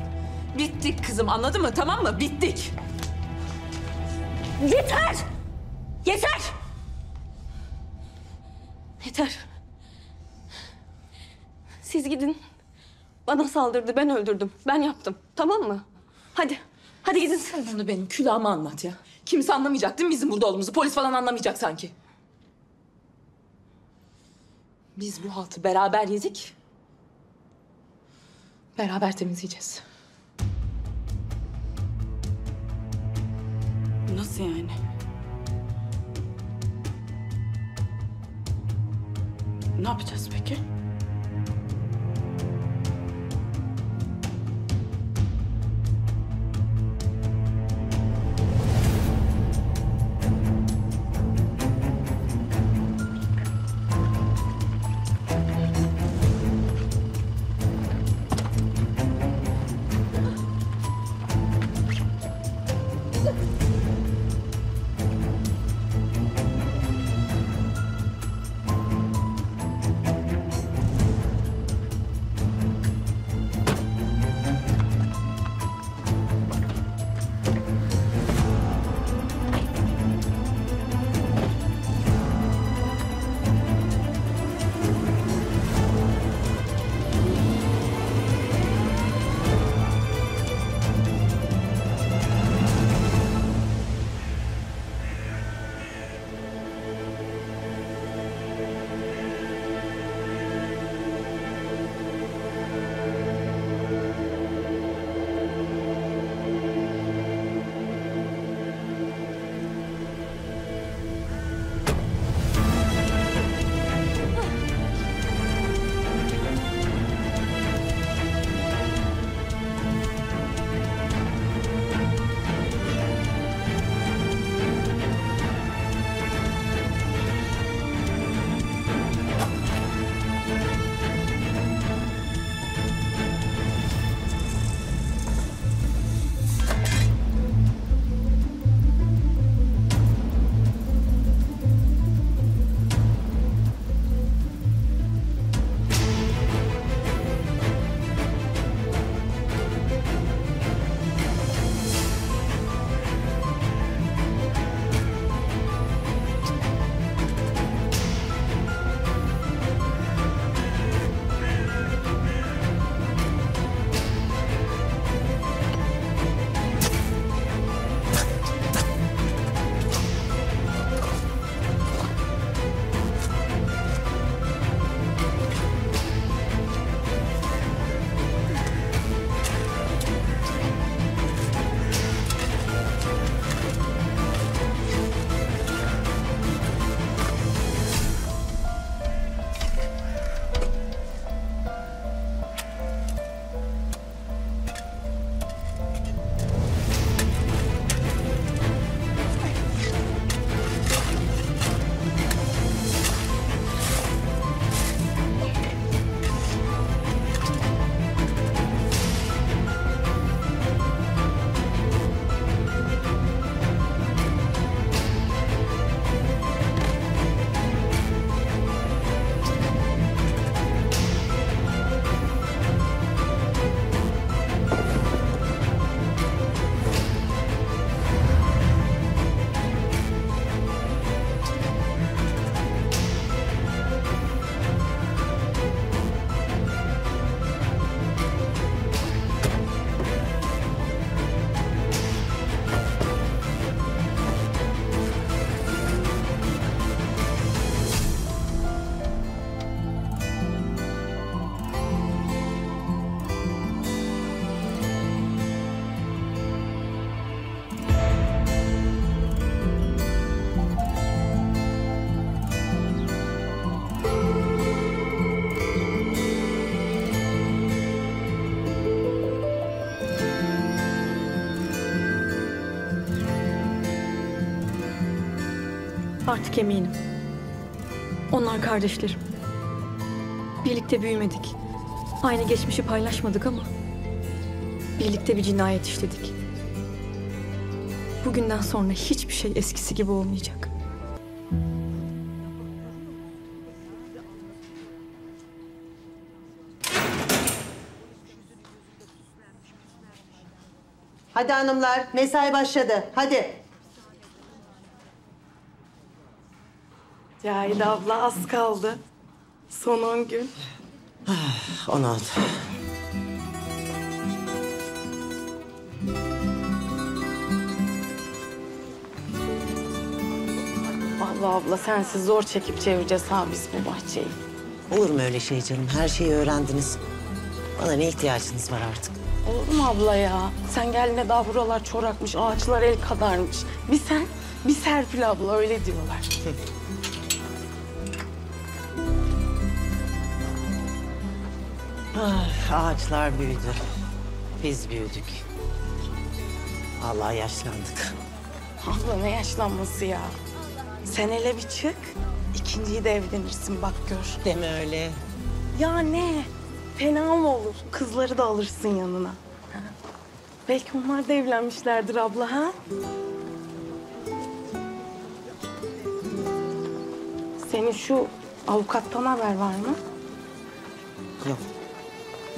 Bittik kızım, anladın mı? Tamam mı? Bittik. Yeter! Yeter! Yeter. Siz gidin. Bana saldırdı, ben öldürdüm. Ben yaptım. Tamam mı? Hadi. Hadi gidin. Sen bunu benim külahıma anlat ya. Kimse anlamayacak değil mi bizim burada olduğumuzu? Polis falan anlamayacak sanki. Biz bu haltı beraber yedik. Beraber temizleyeceğiz. Nasıl yani? Ne yapacağız peki? Artık eminim. Onlar kardeşlerim. Birlikte büyümedik. Aynı geçmişi paylaşmadık ama birlikte bir cinayet işledik. Bugünden sonra hiçbir şey eskisi gibi olmayacak. Hadi hanımlar, mesai başladı. Hadi. Cahide abla az kaldı. Son on gün. on altı. Allah abla sensiz zor çekip çevireceğiz ha biz bu bahçeyi. Olur mu öyle şey canım? Her şeyi öğrendiniz. Bana ne ihtiyacınız var artık? Olur mu abla ya? Sen geldiğinde daha buralar çorakmış, ağaçlar el kadarmış. Bir sen, bir Serpil abla öyle diyorlar. Ah, ağaçlar büyüdü. Biz büyüdük. Vallahi yaşlandık. Abla ne yaşlanması ya? Sen hele bir çık, ikinciyi de evlenirsin bak gör. Deme öyle. Ya ne? Fena mı olur? Kızları da alırsın yanına. Ha. Belki onlar da evlenmişlerdir abla ha? Senin şu avukattan haber var mı? Yok.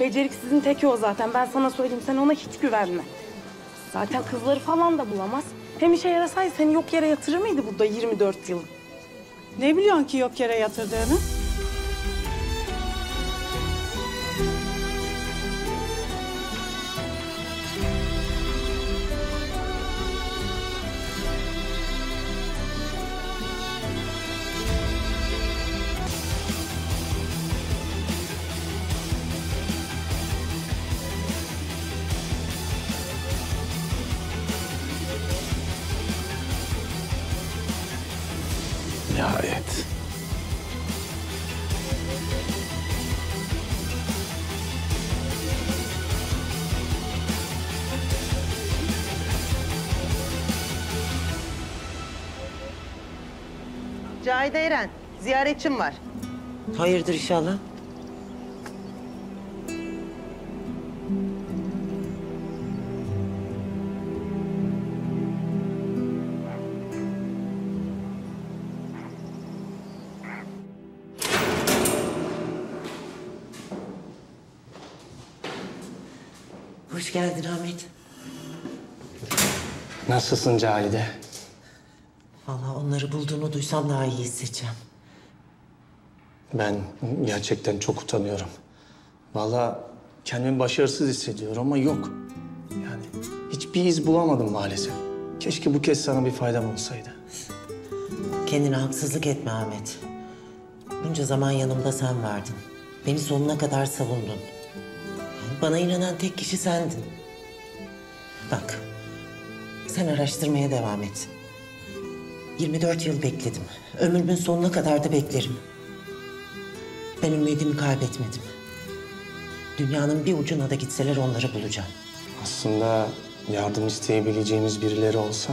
Beceriksizin teki o zaten. Ben sana söyleyeyim sen ona hiç güvenme. Zaten kızları falan da bulamaz. Hem işe yarasaydı seni yok yere yatırır mıydı burada yirmi dört yıl? Ne biliyorsun ki yok yere yatırdığını? Nihayet. Cahide Eren, ziyaretçim var. Hayırdır inşallah? Hoş geldin Ahmet. Nasılsın Cahide? Vallahi onları bulduğunu duysam daha iyi hissedeceğim. Ben gerçekten çok utanıyorum. Vallahi kendimi başarısız hissediyorum ama yok. Yani hiçbir iz bulamadım maalesef. Keşke bu kez sana bir faydam olsaydı. Kendine haksızlık etme Ahmet. Bunca zaman yanımda sen vardın. Beni sonuna kadar savundun. Bana inanan tek kişi sendin. Bak, sen araştırmaya devam et. yirmi dört yıl bekledim. Ömrümün sonuna kadar da beklerim. Ben ümidimi kaybetmedim. Dünyanın bir ucuna da gitseler onları bulacağım. Aslında yardım isteyebileceğimiz birileri olsa...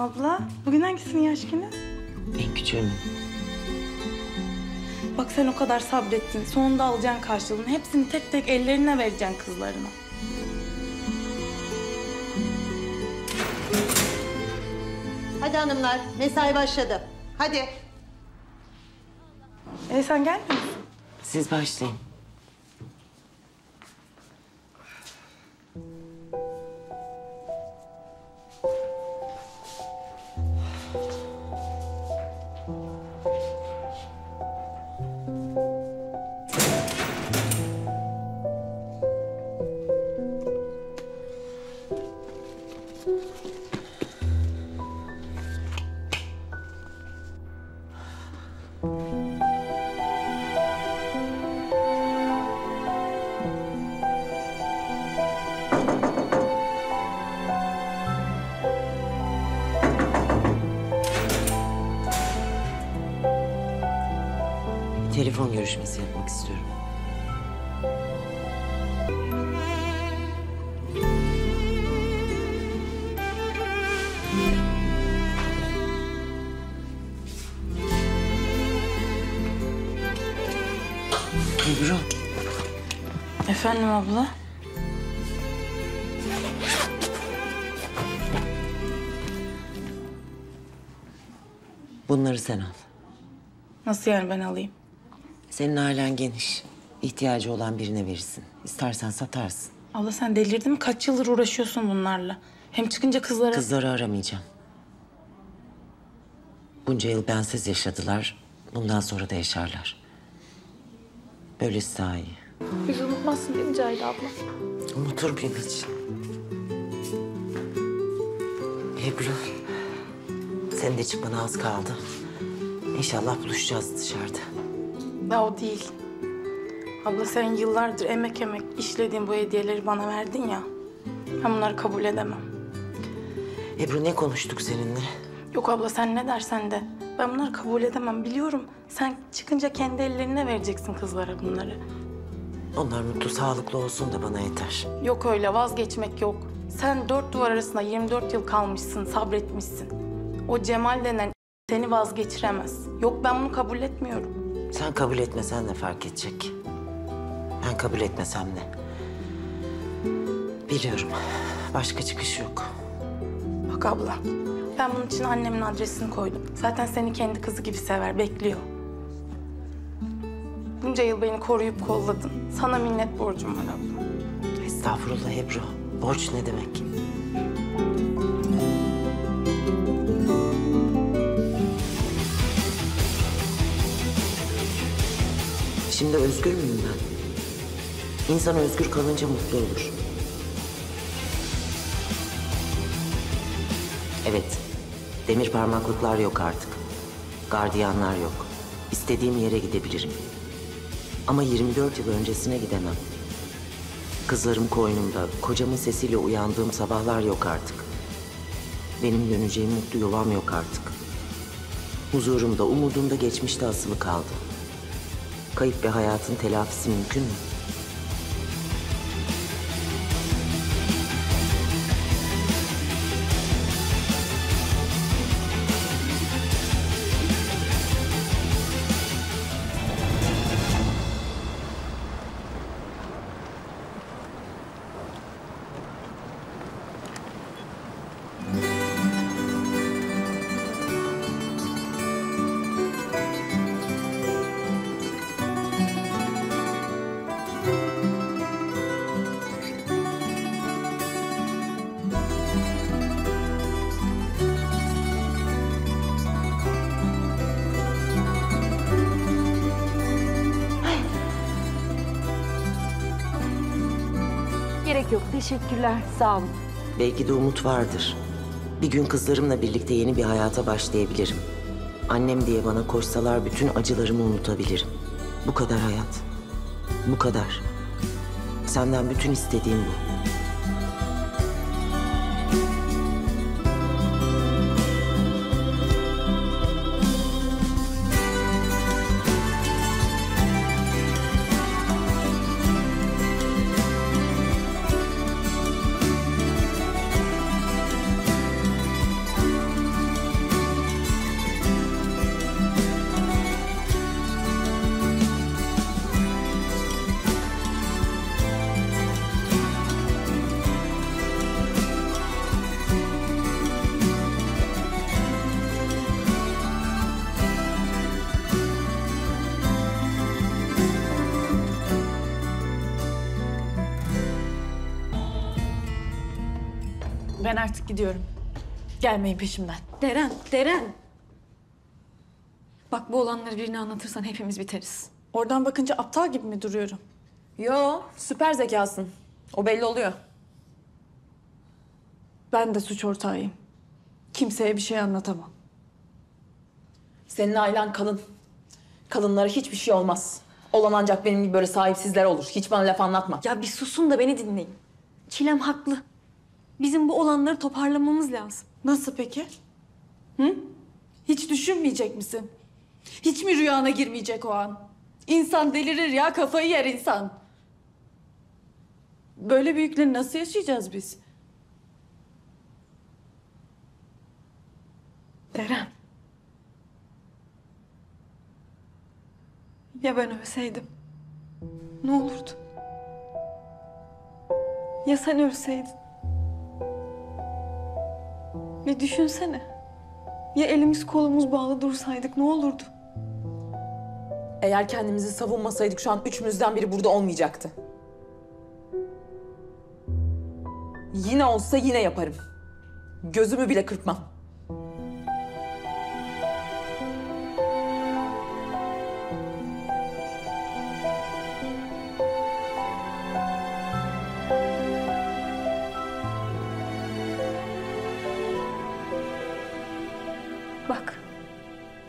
Abla, bugün hangisinin yaş günü? En küçüğünün. Bak sen o kadar sabrettin. Sonunda alacaksın karşılığını. Hepsini tek tek ellerine vereceksin kızlarına. Hadi hanımlar, mesai başladı. Hadi. E sen gelmiyor musun? Siz başlayın. Telefon görüşmesi yapmak istiyorum. Ebru. Efendim abla? Bunları sen al. Nasıl yani ben alayım? Senin ailen geniş. İhtiyacı olan birine verirsin. İstersen satarsın. Abla sen delirdin mi? Kaç yıldır uğraşıyorsun bunlarla? Hem çıkınca kızlara... Kızları aramayacağım. Bunca yıl bensiz yaşadılar. Bundan sonra da yaşarlar. Böylesi daha iyi. Bizi unutmazsın değil mi Cahide abla? Unutur benim için. Ebru, senin de çıkmana az kaldı. İnşallah buluşacağız dışarıda. Ya o değil. Abla sen yıllardır emek emek işlediğin bu hediyeleri bana verdin ya. Ben bunları kabul edemem. Ebru ne konuştuk seninle? Yok abla sen ne dersen de. Ben bunları kabul edemem biliyorum. Sen çıkınca kendi ellerine vereceksin kızlara bunları. Onlar mutlu sağlıklı olsun da bana yeter. Yok öyle vazgeçmek yok. Sen dört duvar arasında yirmi dört yıl kalmışsın, sabretmişsin. O Cemal denen seni vazgeçiremez. Yok ben bunu kabul etmiyorum. Sen kabul etmesen de fark edecek. Ben kabul etmesem de. Biliyorum. Başka çıkış yok. Bak abla, ben bunun için annemin adresini koydum. Zaten seni kendi kızı gibi sever, bekliyor. Bunca yıl beni koruyup kolladın. Sana minnet borcum var abla. Estağfurullah Ebru. Borç ne demek? Şimdi özgür müyüm ben? İnsan özgür kalınca mutlu olur. Evet, demir parmaklıklar yok artık. Gardiyanlar yok. İstediğim yere gidebilirim. Ama yirmi dört yıl öncesine gidemem. Kızlarım koynumda, kocamın sesiyle uyandığım sabahlar yok artık. Benim döneceğim mutlu yuvam yok artık. Huzurumda, umudumda geçmişte asılı kaldı. Kayıp bir hayatın telafisi mümkün mü? Yok, teşekkürler. Sağ olun. Belki de umut vardır. Bir gün kızlarımla birlikte yeni bir hayata başlayabilirim. Annem diye bana koşsalar bütün acılarımı unutabilirim. Bu kadar hayat. Bu kadar. Senden bütün istediğim bu. Ben artık gidiyorum. Gelmeyin peşimden. Deren, Deren. Bak bu olanları birine anlatırsan hepimiz biteriz. Oradan bakınca aptal gibi mi duruyorum? Yo, süper zekasın. O belli oluyor. Ben de suç ortağıyım. Kimseye bir şey anlatamam. Senin ailen kalın. Kalınlara hiçbir şey olmaz. Olan ancak benim gibi böyle sahipsizler olur. Hiç bana laf anlatma. Ya bir susun da beni dinleyin. Çilem haklı. Bizim bu olanları toparlamamız lazım. Nasıl peki? Hı? Hiç düşünmeyecek misin? Hiç mi rüyana girmeyecek o an? İnsan delirir ya, kafayı yer insan. Böyle büyükleri nasıl yaşayacağız biz? Deren. Ya ben ölseydim? Ne olurdu? Ya sen ölseydin? Bir düşünsene. Ya elimiz kolumuz bağlı dursaydık ne olurdu? Eğer kendimizi savunmasaydık şu an üçümüzden biri burada olmayacaktı. Yine olsa yine yaparım. Gözümü bile kırpmam. Bak,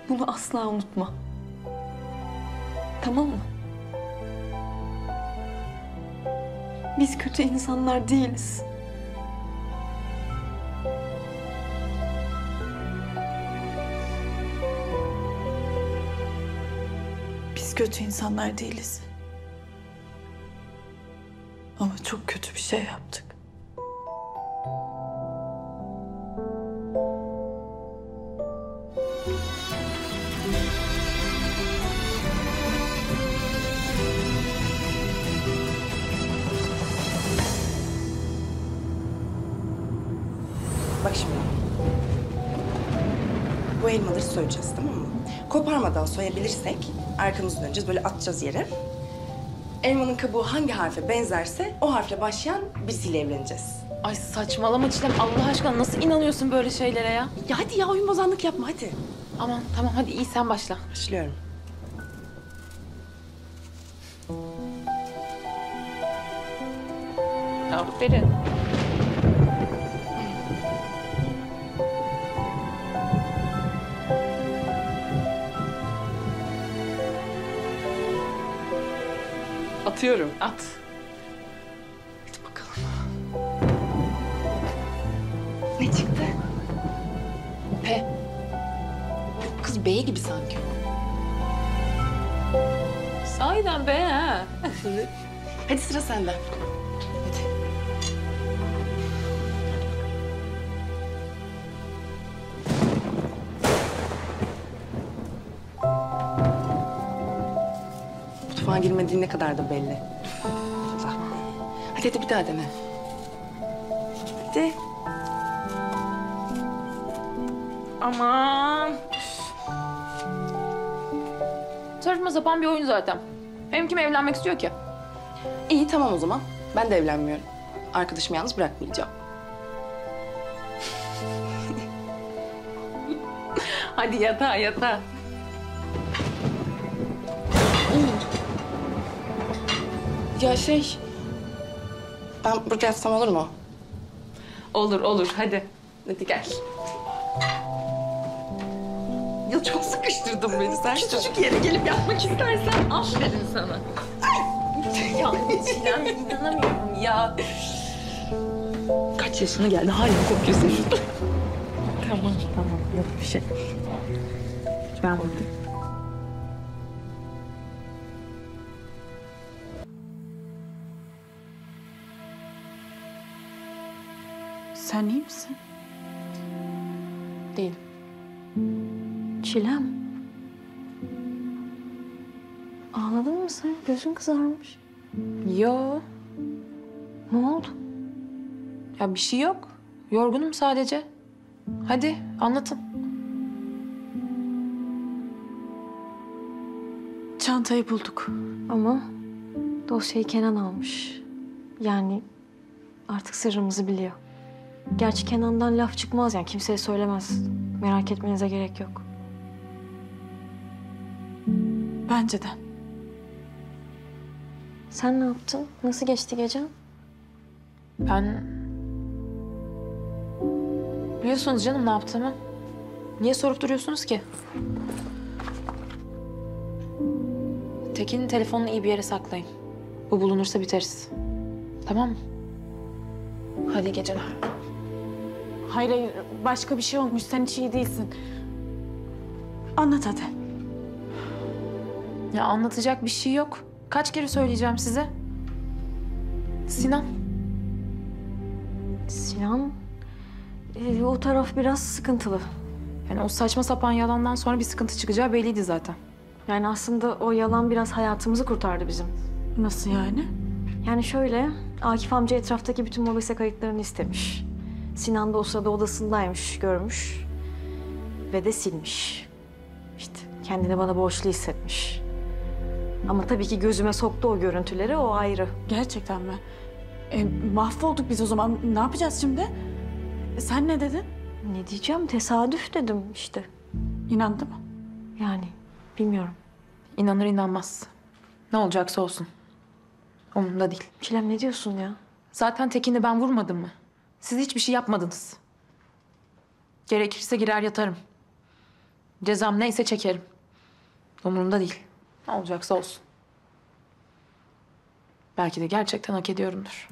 bunu asla unutma. Tamam mı? Biz kötü insanlar değiliz. Biz kötü insanlar değiliz. Ama çok kötü bir şey yaptık. Bak şimdi. Bu elmaları soyacağız, tamam mı? Koparmadan soyabilirsek arkamızı döneceğiz, böyle atacağız yere. Elmanın kabuğu hangi harfe benzerse o harfle başlayan birisiyle evleneceğiz. Ay saçmalama Çilem, Allah aşkına nasıl inanıyorsun böyle şeylere ya? Ya hadi ya, oyun bozanlık yapma hadi. Aman tamam hadi iyi, sen başla. Başlıyorum. Aferin. Atıyorum, at. Hadi bakalım. Ne çıktı? P. Kız B gibi sanki. Sahiden B ha. Hadi sıra sende. Hadi. Mutfağa girmediğin ne kadar da belli. Hadi hadi bir daha dene. Hadi. Aman. Saçma sapan bir oyun zaten. Hem kim evlenmek istiyor ki? İyi tamam o zaman. Ben de evlenmiyorum. Arkadaşımı yalnız bırakmayacağım. Hadi yatağa yatağa. Ya şey... Ben burada yatsam olur mu? Olur olur hadi. Hadi gel. Ya çok sıkıştırdın beni sen. Küçücük yere gelip yapmak istersen aferin sana. Ay. Ya Çilem inanamıyorum ya. Kaç yaşına geldi hala kokuyorsun şurada. Tamam tamam yok bir şey. Ben buradayım. Sen iyi misin? Değilim. Çilem. Ağladın mı sen? Gözün kızarmış. Yo. Ne oldu? Ya bir şey yok. Yorgunum sadece. Hadi anlatın. Çantayı bulduk. Ama dosyayı Kenan almış. Yani artık sırrımızı biliyor. Gerçi Kenan'dan laf çıkmaz yani, kimseye söylemez. Merak etmenize gerek yok. Bence de. Sen ne yaptın? Nasıl geçti gecen? Ben... Biliyorsunuz canım ne yaptığımı. Niye sorup duruyorsunuz ki? Tekin'in telefonunu iyi bir yere saklayın. Bu bulunursa biteriz. Tamam mı? Hadi geceler. Hayır, hayır. Başka bir şey olmuş. Sen hiç iyi değilsin. Anlat hadi. Ya anlatacak bir şey yok. Kaç kere söyleyeceğim size? Sinan. Sinan? Ee, o taraf biraz sıkıntılı. Yani o saçma sapan yalandan sonra bir sıkıntı çıkacağı belliydi zaten. Yani aslında o yalan biraz hayatımızı kurtardı bizim. Nasıl yani? Yani şöyle, Akif amca etraftaki bütün mobese kayıtlarını istemiş. Sinan da o sırada odasındaymış, görmüş. Ve de silmiş. İşte kendini bana borçlu hissetmiş. Ama tabii ki gözüme soktu o görüntüleri, o ayrı. Gerçekten mi? E, mahvolduk biz o zaman. Ne yapacağız şimdi? E, sen ne dedin? Ne diyeceğim? Tesadüf dedim işte. İnandı mı? Yani bilmiyorum. İnanır inanmaz. Ne olacaksa olsun. Umurumda değil. Çilem ne diyorsun ya? Zaten Tekin'i ben vurmadım mı? Siz hiçbir şey yapmadınız. Gerekirse girer yatarım. Cezam neyse çekerim. Umurumda değil. Ne olacaksa olsun. Belki de gerçekten hak ediyorumdur.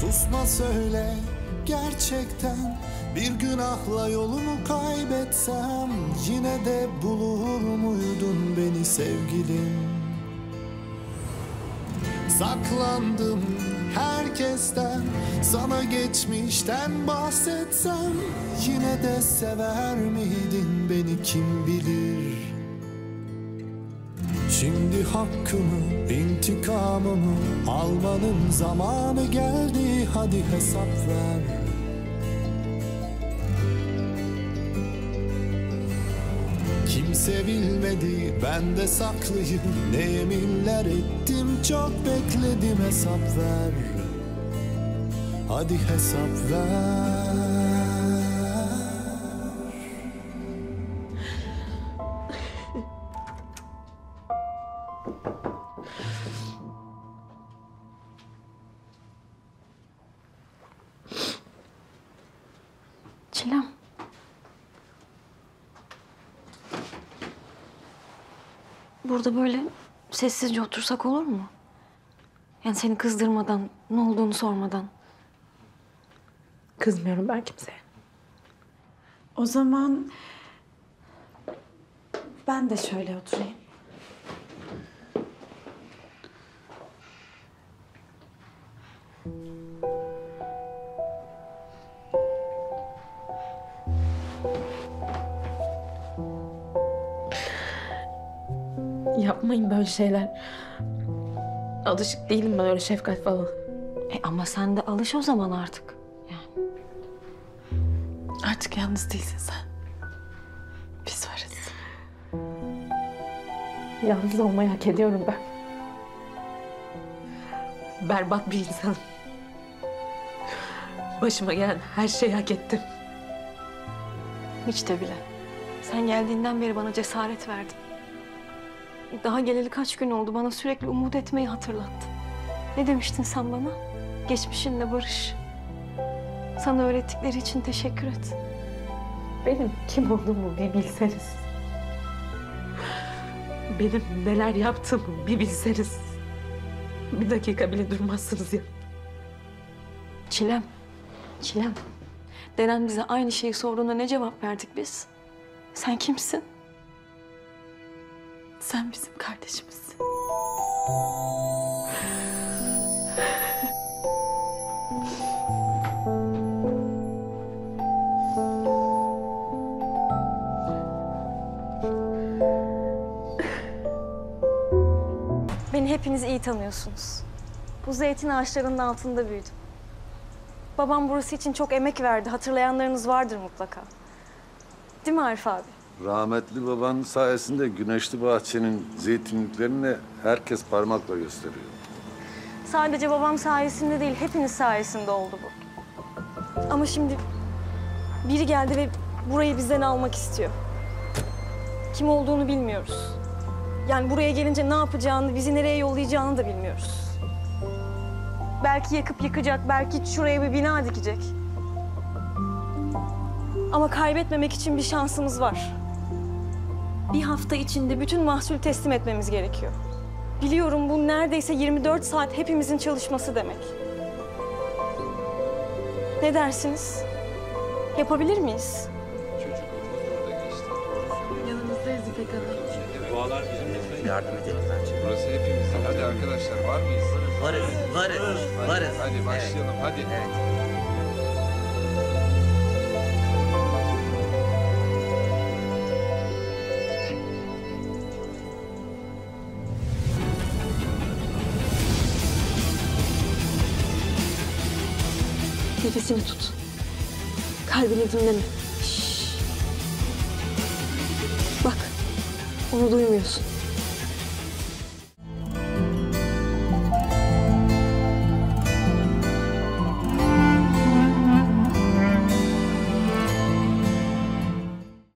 Susma söyle gerçekten. Bir günahla yolumu kaybetsem yine de bulur muydun beni sevgilim? Saklandım herkesten, sana geçmişten bahsetsem yine de sever miydin beni kim bilir? Şimdi hakkımı, intikamımı almanın zamanı geldi, hadi hesap ver. Kimse bilmedi, ben de saklıyım. Ne yeminler ettim, çok bekledim, hesap ver. Hadi hesap ver. Çilem. Burada böyle sessizce otursak olur mu? Yani seni kızdırmadan, ne olduğunu sormadan. Kızmıyorum ben kimseye. O zaman ben de şöyle oturayım. Yapmayın böyle şeyler. Alışık değilim ben öyle şefkat falan. E ama sen de alış o zaman artık. Yani. Artık yalnız değilsin sen. Biz varız. Yalnız olmayı hak ediyorum ben. Berbat bir insanım. Başıma gelen her şeyi hak ettim. Hiç de bile. Sen geldiğinden beri bana cesaret verdin. Daha geleli kaç gün oldu, bana sürekli umut etmeyi hatırlattın. Ne demiştin sen bana? Geçmişinle barış. Sana öğrettikleri için teşekkür et. Benim kim olduğumu bir bilseniz. Benim neler yaptığımı bir bilseniz. Bir dakika bile durmazsınız ya. Çilem, Çilem. Deren bize aynı şeyi sorduğunda ne cevap verdik biz? Sen kimsin? Sen bizim kardeşimizsin. Beni hepiniz iyi tanıyorsunuz. Bu zeytin ağaçlarının altında büyüdüm. Babam burası için çok emek verdi. Hatırlayanlarınız vardır mutlaka. değil mi Arif abi? Rahmetli babanın sayesinde Güneşli Bahçe'nin zeytinliklerini herkes parmakla gösteriyor. Sadece babam sayesinde değil, hepiniz sayesinde oldu bu. Ama şimdi biri geldi ve burayı bizden almak istiyor. Kim olduğunu bilmiyoruz. Yani buraya gelince ne yapacağını, bizi nereye yollayacağını da bilmiyoruz. Belki yakıp yıkacak, belki şuraya bir bina dikecek. Ama kaybetmemek için bir şansımız var. Bir hafta içinde bütün mahsul teslim etmemiz gerekiyor. Biliyorum bu neredeyse yirmi dört saat hepimizin çalışması demek. Ne dersiniz? Yapabilir miyiz? Yanımızdayız İpek Hanım. Yardım edelim bence. Burası hepimizin. Hadi arkadaşlar, var mıyız? Varız, varız, varız. varız. Hadi başlayalım, evet. hadi. Evet. Nefesini tut. Kalbini dinleme. Şşş. Bak, onu duymuyorsun.